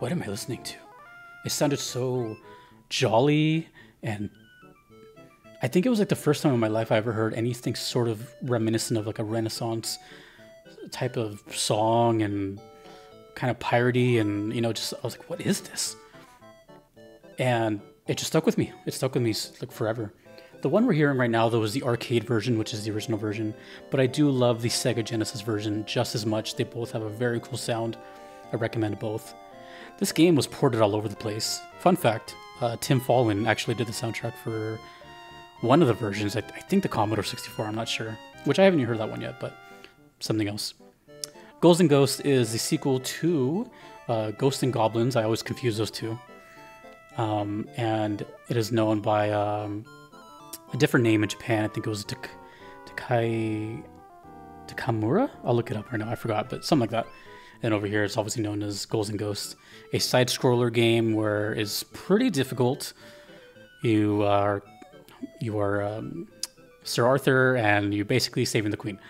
what am I listening to? It sounded so jolly, and I think it was like the first time in my life I ever heard anything sort of reminiscent of like a Renaissance type of song and kind of piratey, and, you know, just, I was like, what is this? And it just stuck with me. It stuck with me like forever. The one we're hearing right now, though, is the arcade version, which is the original version. But I do love the Sega Genesis version just as much. They both have a very cool sound. I recommend both. This game was ported all over the place. Fun fact, Tim Fallon actually did the soundtrack for one of the versions. I think the Commodore 64, I'm not sure. Which I haven't even heard that one yet, but something else. Ghouls and Ghosts is the sequel to Ghosts and Goblins. I always confuse those two. And it is known by a different name in Japan. I think it was Takamura? I'll look it up right now. I forgot, but something like that. And over here, it's obviously known as Ghouls and Ghosts, a side-scroller game where it's pretty difficult. You are Sir Arthur, and you're basically saving the queen.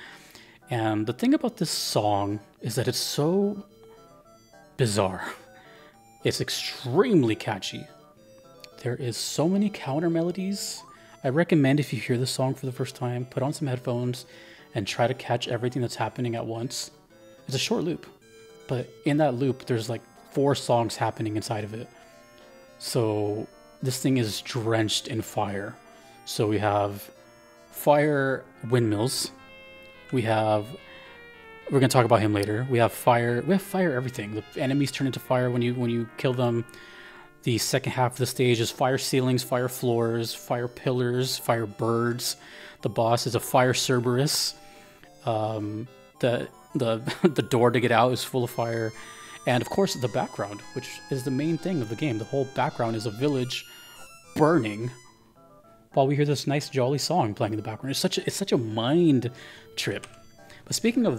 And the thing about this song is that it's so bizarre. It's extremely catchy. There is so many counter melodies. I recommend if you hear this song for the first time, put on some headphones and try to catch everything that's happening at once. It's a short loop, but in that loop, there's like 4 songs happening inside of it. So this thing is drenched in fire. So we have fire windmills. We're gonna talk about him later. We have fire everything. The enemies turn into fire when you kill them. The second half of the stage is fire ceilings, fire floors, fire pillars, fire birds. The boss is a fire Cerberus. The door to get out is full of fire. And of course the background, which is the main thing of the game. The whole background is a village burning while we hear this nice jolly song playing in the background. It's such a mind trip. But speaking of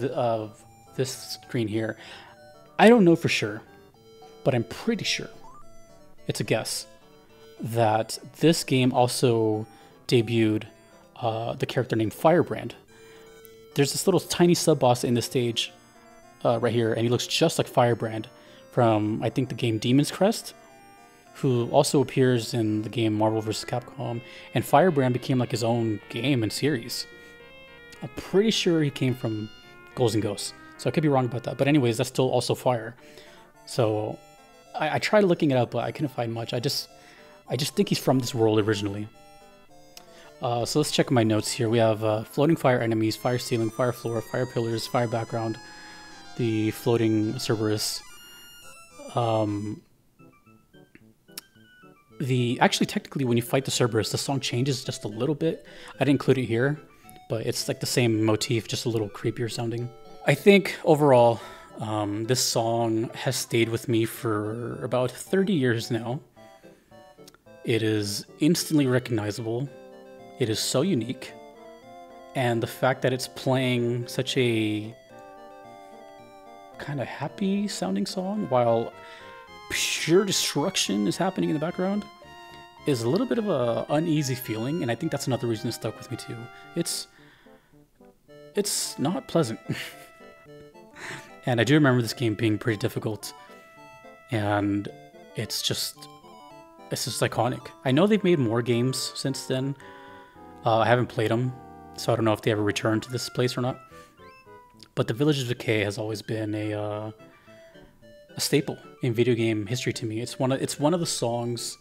this screen here, I don't know for sure, but I'm pretty sure, it's a guess, that this game also debuted the character named Firebrand. There's this little tiny sub-boss in this stage right here, and he looks just like Firebrand from, I think, the game Demon's Crest, who also appears in the game Marvel vs. Capcom, and Firebrand became like his own game and series. I'm pretty sure he came from Ghouls and Ghosts, so I could be wrong about that. But anyways, that's still also fire. So I tried looking it up, but I couldn't find much. I just think he's from this world originally. So let's check my notes here. We have floating fire enemies, fire ceiling, fire floor, fire pillars, fire background, the floating Cerberus. Actually, technically, when you fight the Cerberus, the song changes just a little bit. I didn't include it here, but it's like the same motif, just a little creepier sounding. I think overall, this song has stayed with me for about 30 years now. It is instantly recognizable. It is so unique. And the fact that it's playing such a kind of happy sounding song while pure destruction is happening in the background is a little bit of a uneasy feeling. And I think that's another reason it stuck with me too. It's not pleasant. And I do remember this game being pretty difficult, and it's just iconic. I know they've made more games since then. I haven't played them, so I don't know if they ever returned to this place or not. But the Village of Decay has always been a staple in video game history to me. It's one of the songs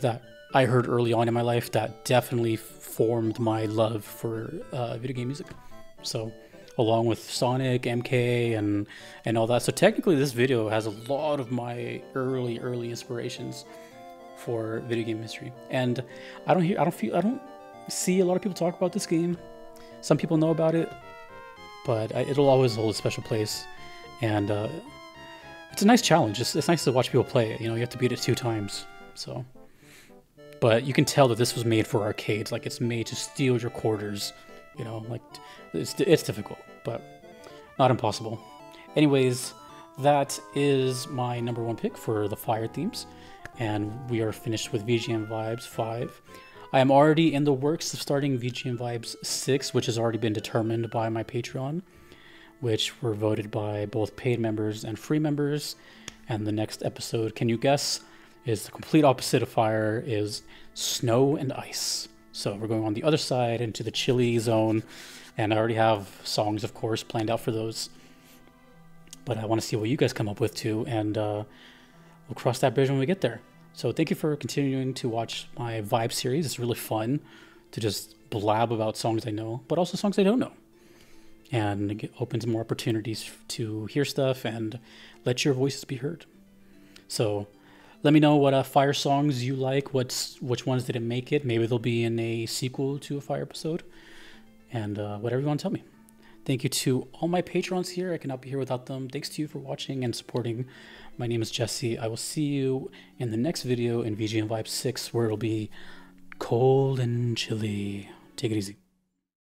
that I heard early on in my life that definitely formed my love for video game music. So, along with Sonic, MK, and all that. So technically this video has a lot of my early inspirations for video game history. And I don't see a lot of people talk about this game. Some people know about it, but it'll always hold a special place. And it's a nice challenge. It's nice to watch people play it. You know, you have to beat it 2 times, so. But you can tell that this was made for arcades. Like, it's made to steal your quarters. You know, like, it's difficult, but not impossible. Anyways, that is my number 1 pick for the fire themes. And we are finished with VGM Vibes 5. I am already in the works of starting VGM Vibes 6, which has already been determined by my Patreon, which were voted by both paid members and free members. And the next episode, can you guess, is the complete opposite of fire, is snow and ice. So we're going on the other side into the chilly zone, and I already have songs, of course, planned out for those. But I want to see what you guys come up with too, and we'll cross that bridge when we get there. So thank you for continuing to watch my Vibe series. It's really fun to just blab about songs I know, but also songs I don't know. And it opens more opportunities to hear stuff and let your voices be heard. So let me know what fire songs you like, which ones didn't make it. Maybe they'll be in a sequel to a fire episode, and whatever you want to tell me. Thank you to all my patrons here. I cannot be here without them. Thanks to you for watching and supporting. My name is Jesse. I will see you in the next video in VGM Vibe 6, where it'll be cold and chilly. Take it easy.